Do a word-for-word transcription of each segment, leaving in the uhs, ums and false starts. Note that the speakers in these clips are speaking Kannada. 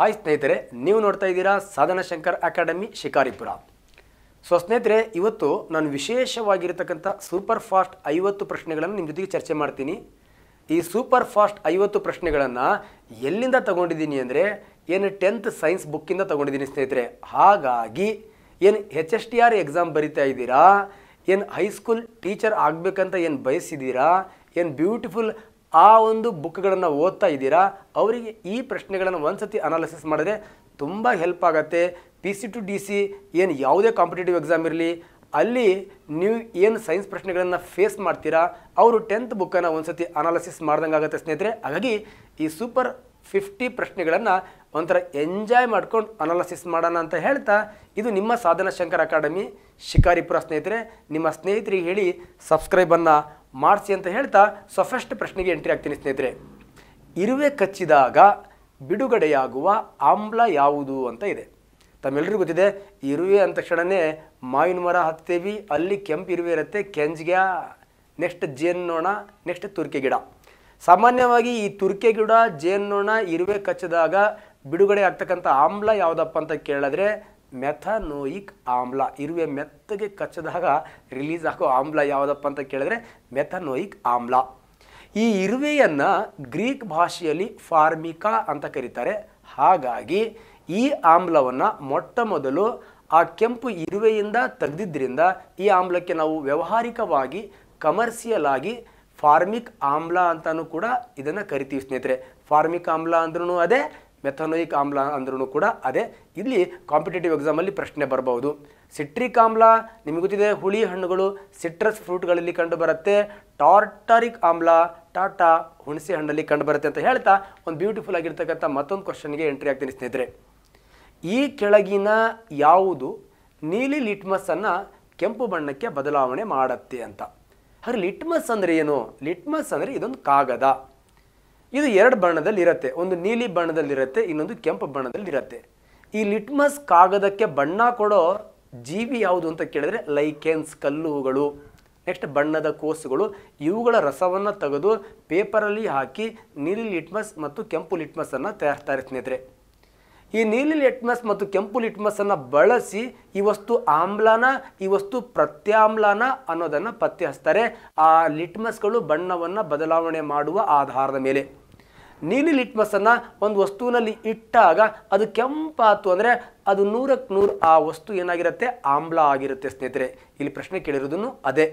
ಹಾಯ್ ಸ್ನೇಹಿತರೆ, ನೀವು ನೋಡ್ತಾ ಇದ್ದೀರಾ ಸಾಧನ ಶಂಕರ್ ಅಕಾಡೆಮಿ ಶಿಕಾರಿಪುರ. ಸೊ ಸ್ನೇಹಿತರೆ, ಇವತ್ತು ನಾನು ವಿಶೇಷವಾಗಿರತಕ್ಕಂಥ ಸೂಪರ್ ಫಾಸ್ಟ್ ಐವತ್ತು ಪ್ರಶ್ನೆಗಳನ್ನು ನಿಮ್ಮ ಜೊತೆಗೆ ಚರ್ಚೆ ಮಾಡ್ತೀನಿ. ಈ ಸೂಪರ್ ಫಾಸ್ಟ್ ಐವತ್ತು ಪ್ರಶ್ನೆಗಳನ್ನು ಎಲ್ಲಿಂದ ತಗೊಂಡಿದ್ದೀನಿ ಅಂದರೆ ಏನು ಟೆಂತ್ ಸೈನ್ಸ್ ಬುಕ್ಕಿಂದ ತಗೊಂಡಿದ್ದೀನಿ ಸ್ನೇಹಿತರೆ. ಹಾಗಾಗಿ ಏನು H S T R exam ಬರಿತಾ ಇದ್ದೀರಾ, ಏನು ಹೈಸ್ಕೂಲ್ ಟೀಚರ್ ಆಗಬೇಕಂತ ಏನು ಬಯಸಿದ್ದೀರಾ, ಏನು ಬ್ಯೂಟಿಫುಲ್ ಆ ಒಂದು ಬುಕ್ಗಳನ್ನು ಓದ್ತಾ ಇದ್ದೀರಾ, ಅವರಿಗೆ ಈ ಪ್ರಶ್ನೆಗಳನ್ನು ಒಂದು ಸತಿ ಅನಾಲಿಸಿಸ್ ಮಾಡಿದ್ರೆ ತುಂಬ ಹೆಲ್ಪ್ ಆಗುತ್ತೆ. P C to D C ಏನು ಯಾವುದೇ ಕಾಂಪಿಟೇಟಿವ್ ಎಕ್ಸಾಮ್ ಇರಲಿ, ಅಲ್ಲಿ ನೀವು ಏನು ಸೈನ್ಸ್ ಪ್ರಶ್ನೆಗಳನ್ನು ಫೇಸ್ ಮಾಡ್ತೀರಾ, ಅವರು ಟೆಂತ್ ಬುಕ್ಕನ್ನು ಒಂದು ಸತಿ ಅನಾಲಿಸಿಸ್ ಮಾಡ್ದಂಗೆ ಆಗುತ್ತೆ ಸ್ನೇಹಿತರೆ. ಹಾಗಾಗಿ ಈ ಸೂಪರ್ ಫಿಫ್ಟಿ ಪ್ರಶ್ನೆಗಳನ್ನು ಒಂಥರ ಎಂಜಾಯ್ ಮಾಡ್ಕೊಂಡು ಅನಾಲಿಸಿಸ್ ಮಾಡೋಣ ಅಂತ ಹೇಳ್ತಾ, ಇದು ನಿಮ್ಮ ಸಾಧನಾ ಶಂಕರ್ ಅಕಾಡೆಮಿ ಶಿಕಾರಿಪುರ ಸ್ನೇಹಿತರೆ. ನಿಮ್ಮ ಸ್ನೇಹಿತರಿಗೆ ಹೇಳಿ ಸಬ್ಸ್ಕ್ರೈಬನ್ನು ಮಾಡಿಸಿ ಅಂತ ಹೇಳ್ತಾ ಸೊ ಫಸ್ಟ್ ಪ್ರಶ್ನೆಗೆ ಎಂಟ್ರಿ ಆಗ್ತೀನಿ ಸ್ನೇಹಿತರೆ. ಇರುವೆ ಕಚ್ಚಿದಾಗ ಬಿಡುಗಡೆಯಾಗುವ ಆಮ್ಲ ಯಾವುದು ಅಂತ ಇದೆ. ತಮ್ಮೆಲ್ಲರಿಗೂ ಗೊತ್ತಿದೆ, ಇರುವೆ ಅಂದ ತಕ್ಷಣವೇ ಮಾವಿನ ಮರ ಹತ್ತೇವಿ, ಅಲ್ಲಿ ಕೆಂಪು ಇರುವೆ ಇರುತ್ತೆ, ಕೆಂಜ್ಗ, ನೆಕ್ಸ್ಟ್ ಜೇನ್ನೋಣ, ನೆಕ್ಸ್ಟ್ ತುರ್ಕೆ ಗಿಡ. ಸಾಮಾನ್ಯವಾಗಿ ಈ ತುರ್ಕೆ ಗಿಡ, ಜೇನ್ನೋಣ, ಇರುವೆ ಕಚ್ಚಿದಾಗ ಬಿಡುಗಡೆ ಆಗ್ತಕ್ಕಂಥ ಆಮ್ಲ ಯಾವುದಪ್ಪ ಅಂತ ಕೇಳಿದ್ರೆ ಮೆಥನೋಯಿಕ್ ಆಮ್ಲ. ಇರುವೆ ಮೆತ್ತಗೆ ಕಚ್ಚಿದಾಗ ರಿಲೀಸ್ ಆಗೋ ಆಮ್ಲ ಯಾವುದಪ್ಪ ಅಂತ ಕೇಳಿದ್ರೆ ಮೆಥನೋಯಿಕ್ ಆಮ್ಲ. ಈ ಇರುವೆಯನ್ನು ಗ್ರೀಕ್ ಭಾಷೆಯಲ್ಲಿ ಫಾರ್ಮಿಕಾ ಅಂತ ಕರೀತಾರೆ. ಹಾಗಾಗಿ ಈ ಆಮ್ಲವನ್ನು ಮೊಟ್ಟ ಮೊದಲು ಆ ಕೆಂಪು ಇರುವೆಯಿಂದ ತೆಗೆದಿದ್ದರಿಂದ ಈ ಆಮ್ಲಕ್ಕೆ ನಾವು ವ್ಯಾವಹಾರಿಕವಾಗಿ ಕಮರ್ಷಿಯಲ್ ಆಗಿ ಫಾರ್ಮಿಕ್ ಆಮ್ಲ ಅಂತಲೂ ಕೂಡ ಇದನ್ನು ಕರಿತೀವಿ ಸ್ನೇಹಿತರೆ. ಫಾರ್ಮಿಕ್ ಆಮ್ಲ ಅಂದ್ರೂ ಅದೇ, ಮೆಥನೋಯಿಕ್ ಆಮ್ಲ ಅಂದ್ರೂ ಕೂಡ ಅದೇ. ಇಲ್ಲಿ ಕಾಂಪಿಟೇಟಿವ್ ಎಕ್ಸಾಮಲ್ಲಿ ಪ್ರಶ್ನೆ ಬರ್ಬೋದು. ಸಿಟ್ರಿಕ್ ಆಮ್ಲ ನಿಮಗೆ ಗೊತ್ತಿದೆ, ಹುಳಿ ಹಣ್ಣುಗಳು ಸಿಟ್ರಸ್ ಫ್ರೂಟ್ಗಳಲ್ಲಿ ಕಂಡು ಬರುತ್ತೆ. ಟಾರ್ಟಾರಿಕ್ ಆಮ್ಲ ಟಾಟಾ ಹುಣಸೆ ಹಣ್ಣಲ್ಲಿ ಕಂಡು ಬರುತ್ತೆ ಅಂತ ಹೇಳ್ತಾ ಒಂದು ಬ್ಯೂಟಿಫುಲ್ ಆಗಿರ್ತಕ್ಕಂಥ ಮತ್ತೊಂದು ಕ್ವಶನ್ಗೆ ಎಂಟ್ರಿ ಆಗ್ತೀನಿ ಸ್ನೇಹಿತರೆ. ಈ ಕೆಳಗಿನ ಯಾವುದು ನೀಲಿ ಲಿಟ್ಮಸ್ಸನ್ನು ಕೆಂಪು ಬಣ್ಣಕ್ಕೆ ಬದಲಾವಣೆ ಮಾಡುತ್ತೆ ಅಂತ. ಹಾಗೆ ಲಿಟ್ಮಸ್ ಅಂದರೆ ಏನು? ಲಿಟ್ಮಸ್ ಅಂದರೆ ಇದೊಂದು ಕಾಗದ. ಇದು ಎರಡು ಬಣ್ಣದಲ್ಲಿರುತ್ತೆ, ಒಂದು ನೀಲಿ ಬಣ್ಣದಲ್ಲಿರುತ್ತೆ, ಇನ್ನೊಂದು ಕೆಂಪು ಬಣ್ಣದಲ್ಲಿರುತ್ತೆ. ಈ ಲಿಟ್ಮಸ್ ಕಾಗದಕ್ಕೆ ಬಣ್ಣ ಕೊಡೋ ಜೀವಿ ಯಾವುದು ಅಂತ ಕೇಳಿದ್ರೆ ಲೈಕೆನ್ಸ್, ಕಲ್ಲುಗಳು, ನೆಕ್ಸ್ಟ್ ಬಣ್ಣದ ಕೋಸುಗಳು, ಇವುಗಳ ರಸವನ್ನು ತೆಗೆದು ಪೇಪರಲ್ಲಿ ಹಾಕಿ ನೀಲಿ ಲಿಟ್ಮಸ್ ಮತ್ತು ಕೆಂಪು ಲಿಟ್ಮಸ್ಸನ್ನು ತಯಾರಿಸ್ತಾರೆ ಸ್ನೇಹಿತರೆ. ಈ ನೀಲಿ ಲಿಟ್ಮಸ್ ಮತ್ತು ಕೆಂಪು ಲಿಟ್ಮಸ್ಸನ್ನು ಬಳಸಿ ಈ ವಸ್ತು ಆಮ್ಲಾನ, ಈ ವಸ್ತು ಪ್ರತ್ಯಾಮ್ಲಾನ ಅನ್ನೋದನ್ನು ಪತ್ತೆ ಹಚ್ತಾರೆ. ಆ ಲಿಟ್ಮಸ್ಗಳು ಬಣ್ಣವನ್ನು ಬದಲಾವಣೆ ಮಾಡುವ ಆಧಾರದ ಮೇಲೆ. ನೀಲಿ ಲಿಟ್ಮಸ್ಸನ್ನು ಒಂದು ವಸ್ತುವಿನಲ್ಲಿ ಇಟ್ಟಾಗ ಅದು ಕೆಂಪಾತು ಅಂದರೆ ಅದು ನೂರಕ್ಕೆ ನೂರು ಆ ವಸ್ತು ಏನಾಗಿರುತ್ತೆ, ಆಮ್ಲ ಆಗಿರುತ್ತೆ ಸ್ನೇಹಿತರೆ. ಇಲ್ಲಿ ಪ್ರಶ್ನೆ ಕೇಳಿರೋದನ್ನು ಅದೇ,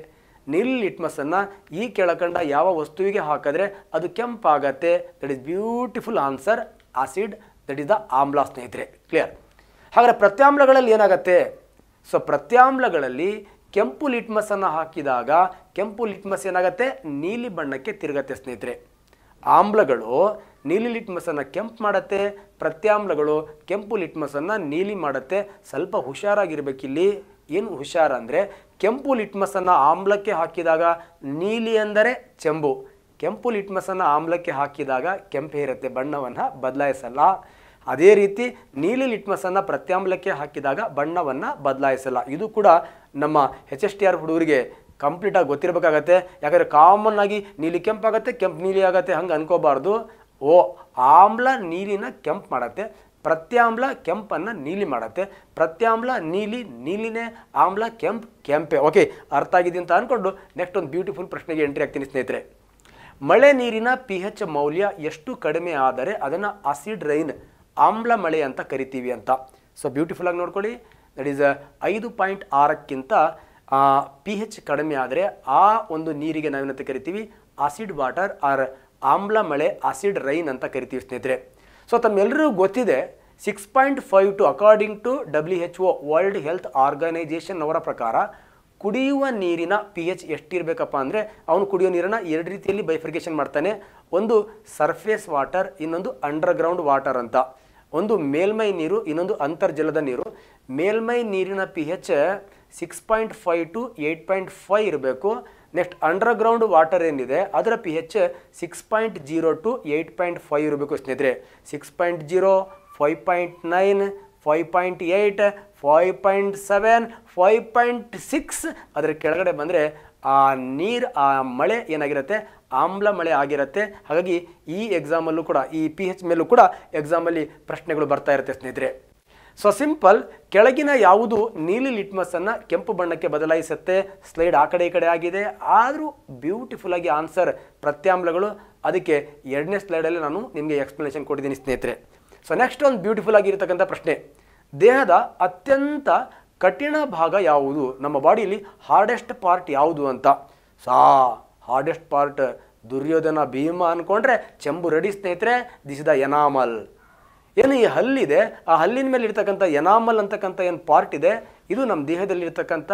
ನೀಲಿ ಲಿಟ್ಮಸ್ಸನ್ನು ಈ ಕೆಳಕಂಡ ಯಾವ ವಸ್ತುವಿಗೆ ಹಾಕಿದ್ರೆ ಅದು ಕೆಂಪಾಗತ್ತೆ. That is beautiful answer, acid, that is the ಆಮ್ಲ ಸ್ನೇಹಿತರೆ. ಕ್ಲಿಯರ್? ಹಾಗಾದರೆ ಪ್ರತ್ಯಾಮ್ಲಗಳಲ್ಲಿ ಏನಾಗುತ್ತೆ? ಸೊ ಪ್ರತ್ಯಾಮ್ಲಗಳಲ್ಲಿ ಕೆಂಪು ಲಿಟ್ಮಸ್ಸನ್ನು ಹಾಕಿದಾಗ ಕೆಂಪು ಲಿಟ್ಮಸ್ ಏನಾಗುತ್ತೆ, ನೀಲಿ ಬಣ್ಣಕ್ಕೆ ತಿರುಗತ್ತೆ ಸ್ನೇಹಿತರೆ. ಆಮ್ಲಗಳು ನೀಲಿ ಲಿಟ್ಮಸ್ಸನ್ನು ಕೆಂಪು ಮಾಡುತ್ತೆ, ಪ್ರತ್ಯಾಮ್ಲಗಳು ಕೆಂಪು ಲಿಟ್ಮಸ್ಸನ್ನು ನೀಲಿ ಮಾಡುತ್ತೆ. ಸ್ವಲ್ಪ ಹುಷಾರಾಗಿರಬೇಕಿಲ್ಲಿ. ಏನು ಹುಷಾರು ಅಂದರೆ, ಕೆಂಪು ಲಿಟ್ಮಸ್ಸನ್ನು ಆಮ್ಲಕ್ಕೆ ಹಾಕಿದಾಗ ನೀಲಿ ಅಂದರೆ ಚೆಂಬು, ಕೆಂಪು ಲಿಟ್ಮಸ್ಸನ್ನು ಆಮ್ಲಕ್ಕೆ ಹಾಕಿದಾಗ ಕೆಂಪೇ ಇರುತ್ತೆ, ಬಣ್ಣವನ್ನು ಬದಲಾಯಿಸಲ್ಲ. ಅದೇ ರೀತಿ ನೀಲಿ ಲಿಟ್ಮಸ್ಸನ್ನು ಪ್ರತ್ಯಾಮ್ಲಕ್ಕೆ ಹಾಕಿದಾಗ ಬಣ್ಣವನ್ನು ಬದಲಾಯಿಸಲ್ಲ. ಇದು ಕೂಡ ನಮ್ಮ ಎಚ್ ಎಸ್ ಟಿ ಆರ್ ಹುಡುಗರಿಗೆ ಕಂಪ್ಲೀಟಾಗಿ ಗೊತ್ತಿರಬೇಕಾಗತ್ತೆ. ಯಾಕಂದರೆ ಕಾಮನ್ ಆಗಿ ನೀಲಿ ಕೆಂಪಾಗತ್ತೆ, ಕೆಂಪು ನೀಲಿ ಆಗುತ್ತೆ, ಹಂಗೆ ಅನ್ಕೋಬಾರ್ದು. ಓ, ಆಮ್ಲ ನೀಲಿನ ಕೆಂಪು ಮಾಡುತ್ತೆ, ಪ್ರತ್ಯಾಮ್ಲ ಕೆಂಪನ್ನು ನೀಲಿ ಮಾಡುತ್ತೆ. ಪ್ರತ್ಯಾಮ್ಲ ನೀಲಿ, ನೀಲಿನೇ, ಆಮ್ಲ ಕೆಂಪು, ಕೆಂಪೆ. ಓಕೆ, ಅರ್ಥ ಆಗಿದೆ ಅಂತ ಅಂದ್ಕೊಂಡು ನೆಕ್ಸ್ಟ್ ಒಂದು ಬ್ಯೂಟಿಫುಲ್ ಪ್ರಶ್ನೆಗೆ ಎಂಟ್ರಿ ಆಗ್ತೀನಿ ಸ್ನೇಹಿತರೆ. ಮಳೆ ನೀರಿನ ಪಿ ಹೆಚ್ ಮೌಲ್ಯ ಎಷ್ಟು ಕಡಿಮೆ ಆದರೆ ಅದನ್ನು ಆಸಿಡ್ ರೈನ್, ಆಮ್ಲ ಮಳೆ ಅಂತ ಕರಿತೀವಿ ಅಂತ. ಸೊ ಬ್ಯೂಟಿಫುಲ್ ಆಗಿ ನೋಡ್ಕೊಳ್ಳಿ, ದಟ್ ಈಸ್ ಐದು ಪಾಯಿಂಟ್ ಆರಕ್ಕಿಂತ ಪಿ ಹೆಚ್ ಕಡಿಮೆ ಆದರೆ ಆ ಒಂದು ನೀರಿಗೆ ನಾವೇನಂತ ಕರಿತೀವಿ, ಆಸಿಡ್ ವಾಟರ್ ಆರ್ ಆಮ್ಲ ಮಳೆ, ಆಸಿಡ್ ರೈನ್ ಅಂತ ಕರಿತೀವಿ ಸ್ನೇಹಿತರೆ. ಸೊ ತಮ್ಮೆಲ್ಲರಿಗೂ ಗೊತ್ತಿದೆ, six point five to according to W H O World health organisation ಅವರ ಪ್ರಕಾರ ಕುಡಿಯುವ ನೀರಿನ ಪಿ ಎಚ್ ಎಷ್ಟಿರಬೇಕಪ್ಪ ಅಂದರೆ, ಅವನು ಕುಡಿಯೋ ನೀರನ್ನು ಎರಡು ರೀತಿಯಲ್ಲಿ ಬೈಫರ್ಕೇಷನ್ ಮಾಡ್ತಾನೆ. ಒಂದು ಸರ್ಫೇಸ್ ವಾಟರ್, ಇನ್ನೊಂದು ಅಂಡರ್ಗ್ರೌಂಡ್ ವಾಟರ್ ಅಂತ. ಒಂದು ಮೇಲ್ಮೈ ನೀರು, ಇನ್ನೊಂದು ಅಂತರ್ಜಲದ ನೀರು. ಮೇಲ್ಮೈ ನೀರಿನ P H six point five to eight point five ಇರಬೇಕು. ನೆಕ್ಸ್ಟ್ ಅಂಡರ್ಗ್ರೌಂಡ್ ವಾಟರ್ ಏನಿದೆ ಅದರ P H six point zero to eight point five ಇರಬೇಕು ಸ್ನೇಹಿತರೆ. Six point zero, five point nine, five point eight, five point seven, five point six, ಅದರ ಕೆಳಗಡೆ ಬಂದರೆ ಆ ನೀರು, ಆ ಮಳೆ ಏನಾಗಿರುತ್ತೆ, ಆಮ್ಲ ಮಳೆ ಆಗಿರುತ್ತೆ. ಹಾಗಾಗಿ ಈ ಎಕ್ಸಾಮಲ್ಲೂ ಕೂಡ ಈ ಪಿ ಎಚ್ ಮೇಲೂ ಕೂಡ ಎಕ್ಸಾಮಲ್ಲಿ ಪ್ರಶ್ನೆಗಳು ಬರ್ತಾ ಇರುತ್ತೆ ಸ್ನೇಹಿತರೆ. ಸೊ ಸಿಂಪಲ್, ಕೆಳಗಿನ ಯಾವುದು ನೀಲಿ ಲಿಟ್ಮಸನ್ನು ಕೆಂಪು ಬಣ್ಣಕ್ಕೆ ಬದಲಾಯಿಸುತ್ತೆ? ಸ್ಲೈಡ್ ಆ ಕಡೆ ಈ ಕಡೆ ಆಗಿದೆ, ಆದರೂ ಬ್ಯೂಟಿಫುಲ್ಲಾಗಿ ಆನ್ಸರ್ ಪ್ರತ್ಯಾಮ್ಲಗಳು. ಅದಕ್ಕೆ ಎರಡನೇ ಸ್ಲೈಡಲ್ಲಿ ನಾನು ನಿಮಗೆ ಎಕ್ಸ್ಪ್ಲನೇಷನ್ ಕೊಟ್ಟಿದ್ದೀನಿ ಸ್ನೇಹಿತರೆ. ಸೊ ನೆಕ್ಸ್ಟ್ ಒಂದು ಬ್ಯೂಟಿಫುಲ್ ಆಗಿರತಕ್ಕಂಥ ಪ್ರಶ್ನೆ, ದೇಹದ ಅತ್ಯಂತ ಕಠಿಣ ಭಾಗ ಯಾವುದು? ನಮ್ಮ ಬಾಡಿಯಲ್ಲಿ ಹಾರ್ಡೆಸ್ಟ್ ಪಾರ್ಟ್ ಯಾವುದು ಅಂತ. So hardest part Duryodhana Bhima ಅಂದ್ಕೊಂಡ್ರೆ ಚೆಂಬು ರೆಡಿ ಸ್ನೇಹಿತರೆ. This is the enamel. ಏನು ಈ ಹಲ್ಲಿದೆ, ಆ ಹಲ್ಲಿನ ಮೇಲೆ ಇರ್ತಕ್ಕಂಥ ಎನಾಮಲ್ ಅಂತಕ್ಕಂಥ ಏನು ಪಾರ್ಟ್ ಇದೆ, ಇದು ನಮ್ಮ ದೇಹದಲ್ಲಿರ್ತಕ್ಕಂಥ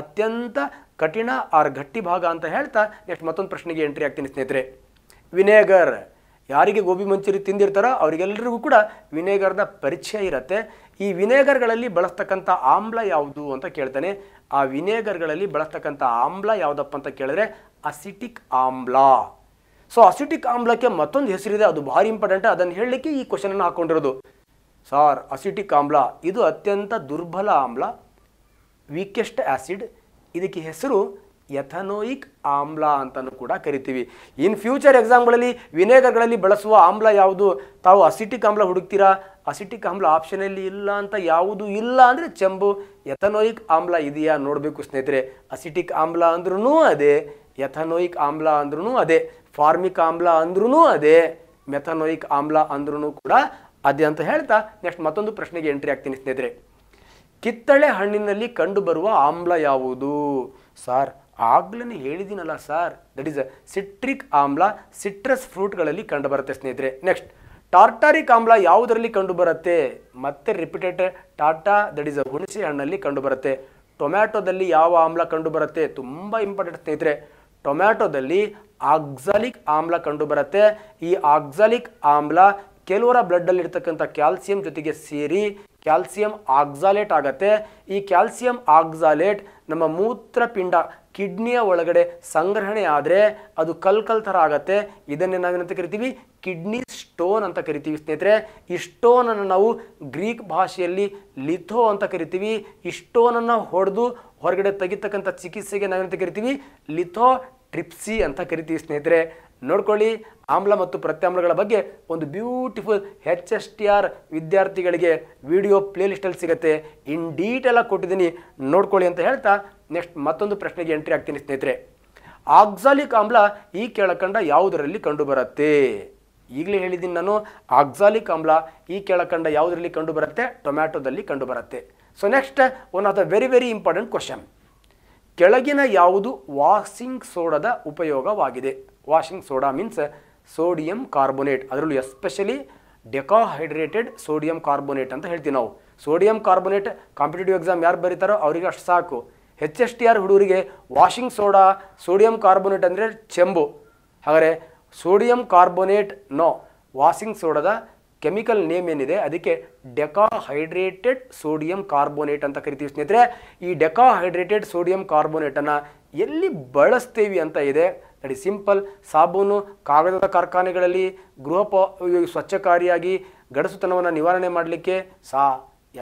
ಅತ್ಯಂತ ಕಠಿಣ ಆರ್ ಗಟ್ಟಿ ಭಾಗ ಅಂತ ಹೇಳ್ತಾ ನೆಕ್ಸ್ಟ್ ಮತ್ತೊಂದು ಪ್ರಶ್ನೆಗೆ ಎಂಟ್ರಿ ಆಗ್ತೀನಿ ಸ್ನೇಹಿತರೆ. ವಿನೇಗರ್, ಯಾರಿಗೆ ಗೋಬಿ ಮಂಚೂರಿ ತಿಂದಿರ್ತಾರೋ ಅವರಿಗೆಲ್ಲರಿಗೂ ಕೂಡ ವಿನೇಗರ್ನ ಪರಿಚಯ ಇರುತ್ತೆ. ಈ ವಿನೇಗರ್ಗಳಲ್ಲಿ ಬಳಸ್ತಕ್ಕಂಥ ಆಮ್ಲ ಯಾವುದು ಅಂತ ಕೇಳ್ತಾನೆ. ಆ ವಿನೇಗರ್ಗಳಲ್ಲಿ ಬಳಸ್ತಕ್ಕಂಥ ಆಮ್ಲ ಯಾವುದಪ್ಪ ಅಂತ ಕೇಳಿದ್ರೆ ಅಸಿಟಿಕ್ ಆಮ್ಲ. ಸೊ ಅಸಿಟಿಕ್ ಆಮ್ಲಕ್ಕೆ ಮತ್ತೊಂದು ಹೆಸರಿದೆ, ಅದು ಭಾರಿ ಇಂಪಾರ್ಟೆಂಟ್, ಅದನ್ನು ಹೇಳಲಿಕ್ಕೆ ಈ ಕ್ವಶನನ್ನು ಹಾಕ್ಕೊಂಡಿರೋದು. ಸಾರ್ ಅಸಿಟಿಕ್ ಆಮ್ಲ ಇದು ಅತ್ಯಂತ ದುರ್ಬಲ ಆಮ್ಲ, ವೀಕೆಸ್ಟ್ ಆ್ಯಸಿಡ್. ಇದಕ್ಕೆ ಹೆಸರು ಎಥನೋಯಿಕ್ ಆಮ್ಲ ಅಂತಲೂ ಕೂಡ ಕರಿತೀವಿ. ಇನ್ ಫ್ಯೂಚರ್ ಎಕ್ಸಾಮ್ಗಳಲ್ಲಿ ವಿನೇಗರ್ಗಳಲ್ಲಿ ಬಳಸುವ ಆಮ್ಲ ಯಾವುದು, ತಾವು ಅಸಿಟಿಕ್ ಆಮ್ಲ ಹುಡುಕ್ತೀರಾ, ಅಸಿಟಿಕ್ ಆಮ್ಲ ಆಪ್ಷನಲ್ಲಿ ಇಲ್ಲ ಅಂತ ಯಾವುದು ಇಲ್ಲ ಅಂದರೆ ಚೆಂಬು. ಎಥನೋಯಿಕ್ ಆಮ್ಲ ಇದೆಯಾ ನೋಡಬೇಕು ಸ್ನೇಹಿತರೆ. ಅಸಿಟಿಕ್ ಆಮ್ಲ ಅಂದ್ರೂ ಅದೇ, ಎಥನೋಯಿಕ್ ಆಮ್ಲ ಅಂದ್ರೂ ಅದೇ, ಫಾರ್ಮಿಕ್ ಆಮ್ಲ ಅಂದ್ರೂ ಅದೇ, ಮೆಥನೋಯಿಕ್ ಆಮ್ಲ ಅಂದ್ರೂ ಕೂಡ ಅದೇ ಅಂತ ಹೇಳ್ತಾ ನೆಕ್ಸ್ಟ್ ಮತ್ತೊಂದು ಪ್ರಶ್ನೆಗೆ ಎಂಟ್ರಿ ಆಗ್ತೀನಿ ಸ್ನೇಹಿತರೆ. ಕಿತ್ತಳೆ ಹಣ್ಣಿನಲ್ಲಿ ಕಂಡುಬರುವ ಆಮ್ಲ ಯಾವುದು? ಸಾರ್ ಆಗ್ಲೇ ಹೇಳಿದ್ದೀನಲ್ಲ ಸರ್, ದಟ್ ಈಸ್ ಸಿಟ್ರಿಕ್ ಆಮ್ಲ, ಸಿಟ್ರಸ್ ಫ್ರೂಟ್ಗಳಲ್ಲಿ ಕಂಡುಬರುತ್ತೆ ಸ್ನೇಹಿತರೆ. ನೆಕ್ಸ್ಟ್ ಟಾರ್ಟಾರಿಕ್ ಆಮ್ಲ ಯಾವುದರಲ್ಲಿ ಕಂಡುಬರುತ್ತೆ? ಮತ್ತೆ ರಿಪೀಟೆಡ್ ಟಾಟಾ, ದಟ್ ಈಸ್ ಹುಣಸೆ ಹಣ್ಣಲ್ಲಿ ಕಂಡುಬರುತ್ತೆ. ಟೊಮ್ಯಾಟೊದಲ್ಲಿ ಯಾವ ಆಮ್ಲ ಕಂಡುಬರುತ್ತೆ? ತುಂಬ ಇಂಪಾರ್ಟೆಂಟ್ ಸ್ನೇಹಿತರೆ, ಟೊಮ್ಯಾಟೊದಲ್ಲಿ ಆಕ್ಸಾಲಿಕ್ ಆಮ್ಲ ಕಂಡುಬರುತ್ತೆ. ಈ ಆಕ್ಸಾಲಿಕ್ ಆಮ್ಲ ಕೆಲವರ ಬ್ಲಡ್ಡಲ್ಲಿ ಇರ್ತಕ್ಕಂಥ ಕ್ಯಾಲ್ಸಿಯಂ ಜೊತೆಗೆ ಸೇರಿ ಕ್ಯಾಲ್ಸಿಯಂ ಆಕ್ಸಾಲೇಟ್ ಆಗುತ್ತೆ. ಈ ಕ್ಯಾಲ್ಸಿಯಂ ಆಕ್ಸಾಲೇಟ್ ನಮ್ಮ ಮೂತ್ರಪಿಂಡ ಕಿಡ್ನಿಯ ಒಳಗಡೆ ಸಂಗ್ರಹಣೆ ಆದರೆ ಅದು ಕಲ್ಕಲ್ ಥರ ಆಗುತ್ತೆ. ಇದನ್ನೇ ನಾವೇನಂತ ಕರಿತೀವಿ? ಕಿಡ್ನಿ ಸ್ಟೋನ್ ಅಂತ ಕರಿತೀವಿ ಸ್ನೇಹಿತರೆ. ಈ ಸ್ಟೋನನ್ನು ನಾವು ಗ್ರೀಕ್ ಭಾಷೆಯಲ್ಲಿ ಲಿಥೋ ಅಂತ ಕರಿತೀವಿ. ಈ ಸ್ಟೋನನ್ನು ಹೊಡೆದು ಹೊರಗಡೆ ತೆಗಿತಕ್ಕಂಥ ಚಿಕಿತ್ಸೆಗೆ ನಾವೇನಂತ ಕರಿತೀವಿ? ಲಿಥೋ ಟ್ರಿಪ್ಸಿ ಅಂತ ಕರಿತೀವಿ ಸ್ನೇಹಿತರೆ. ನೋಡ್ಕೊಳ್ಳಿ, ಆಮ್ಲ ಮತ್ತು ಪ್ರತ್ಯಾಮ್ಲಗಳ ಬಗ್ಗೆ ಒಂದು beautiful H S T R ವಿದ್ಯಾರ್ಥಿಗಳಿಗೆ ವಿಡಿಯೋ ಪ್ಲೇಲಿಸ್ಟಲ್ಲಿ ಸಿಗುತ್ತೆ. ಇನ್ ಡೀಟೇಲಾಗಿ ಕೊಟ್ಟಿದ್ದೀನಿ, ನೋಡ್ಕೊಳ್ಳಿ ಅಂತ ಹೇಳ್ತಾ ನೆಕ್ಸ್ಟ್ ಮತ್ತೊಂದು ಪ್ರಶ್ನೆಗೆ ಎಂಟ್ರಿ ಆಗ್ತೀನಿ ಸ್ನೇಹಿತರೆ. ಆಕ್ಸಾಲಿಕ್ ಆಮ್ಲ ಈ ಕೆಳಕಂಡ ಯಾವುದರಲ್ಲಿ ಕಂಡುಬರುತ್ತೆ? ಈಗಲೇ ಹೇಳಿದ್ದೀನಿ ನಾನು, ಆಕ್ಸಾಲಿಕ್ ಆಮ್ಲ ಈ ಕೆಳಕಂಡ ಯಾವುದರಲ್ಲಿ ಕಂಡುಬರುತ್ತೆ? ಟೊಮ್ಯಾಟೊದಲ್ಲಿ ಕಂಡುಬರುತ್ತೆ. So next one of the very very important question, ಕೆಳಗಿನ ಯಾವುದು ವಾಷಿಂಗ್ ಸೋಡಾದ ಉಪಯೋಗವಾಗಿದೆ? Washing soda means sodium carbonate, ಅದರಲ್ಲೂ ಎಸ್ಪೆಷಲಿ ಡೆಕಾಹೈಡ್ರೇಟೆಡ್ ಸೋಡಿಯಂ ಕಾರ್ಬೋನೇಟ್ ಅಂತ ಹೇಳ್ತೀವಿ ನಾವು. ಸೋಡಿಯಂ ಕಾರ್ಬೋನೇಟ್ ಕಾಂಪಿಟೇಟಿವ್ ಎಕ್ಸಾಮ್ ಯಾರು ಬರೀತಾರೋ ಅವರಿಗೆ ಅಷ್ಟು ಸಾಕು. ಎಚ್ ಎಸ್ ಟಿ ಆರ್ ಹುಡುಗರಿಗೆ ವಾಷಿಂಗ್ ಸೋಡಾ ಸೋಡಿಯಂ ಕಾರ್ಬೋನೇಟ್ ಅಂದರೆ ಚೆಂಬು. ಹಾಗಾದರೆ ಸೋಡಿಯಂ ಕಾರ್ಬೋನೇಟ್ ನೋ, ವಾಷಿಂಗ್ ಸೋಡಾದ ಕೆಮಿಕಲ್ ನೇಮ್ ಏನಿದೆ ಅದಕ್ಕೆ ಡೆಕಾಹೈಡ್ರೇಟೆಡ್ ಸೋಡಿಯಂ ಕಾರ್ಬೋನೇಟ್ ಅಂತ ಕರಿತೀವಿ ಸ್ನೇಹಿತರೆ. ಈ ಡೆಕಾಹೈಡ್ರೇಟೆಡ್ ಸೋಡಿಯಂ ಕಾರ್ಬೋನೇಟನ್ನು ಎಲ್ಲಿ ಬಳಸ್ತೀವಿ ಅಂತ ಇದೆ ನೋಡಿ. ಸಿಂಪಲ್, ಸಾಬೂನು, ಕಾಗದದ ಕಾರ್ಖಾನೆಗಳಲ್ಲಿ, ಗೃಹ ಪ ಸ್ವಚ್ಛಕಾರಿಯಾಗಿ ಗಡಸುತನವನ್ನು ನಿವಾರಣೆ ಮಾಡಲಿಕ್ಕೆ ಸಾ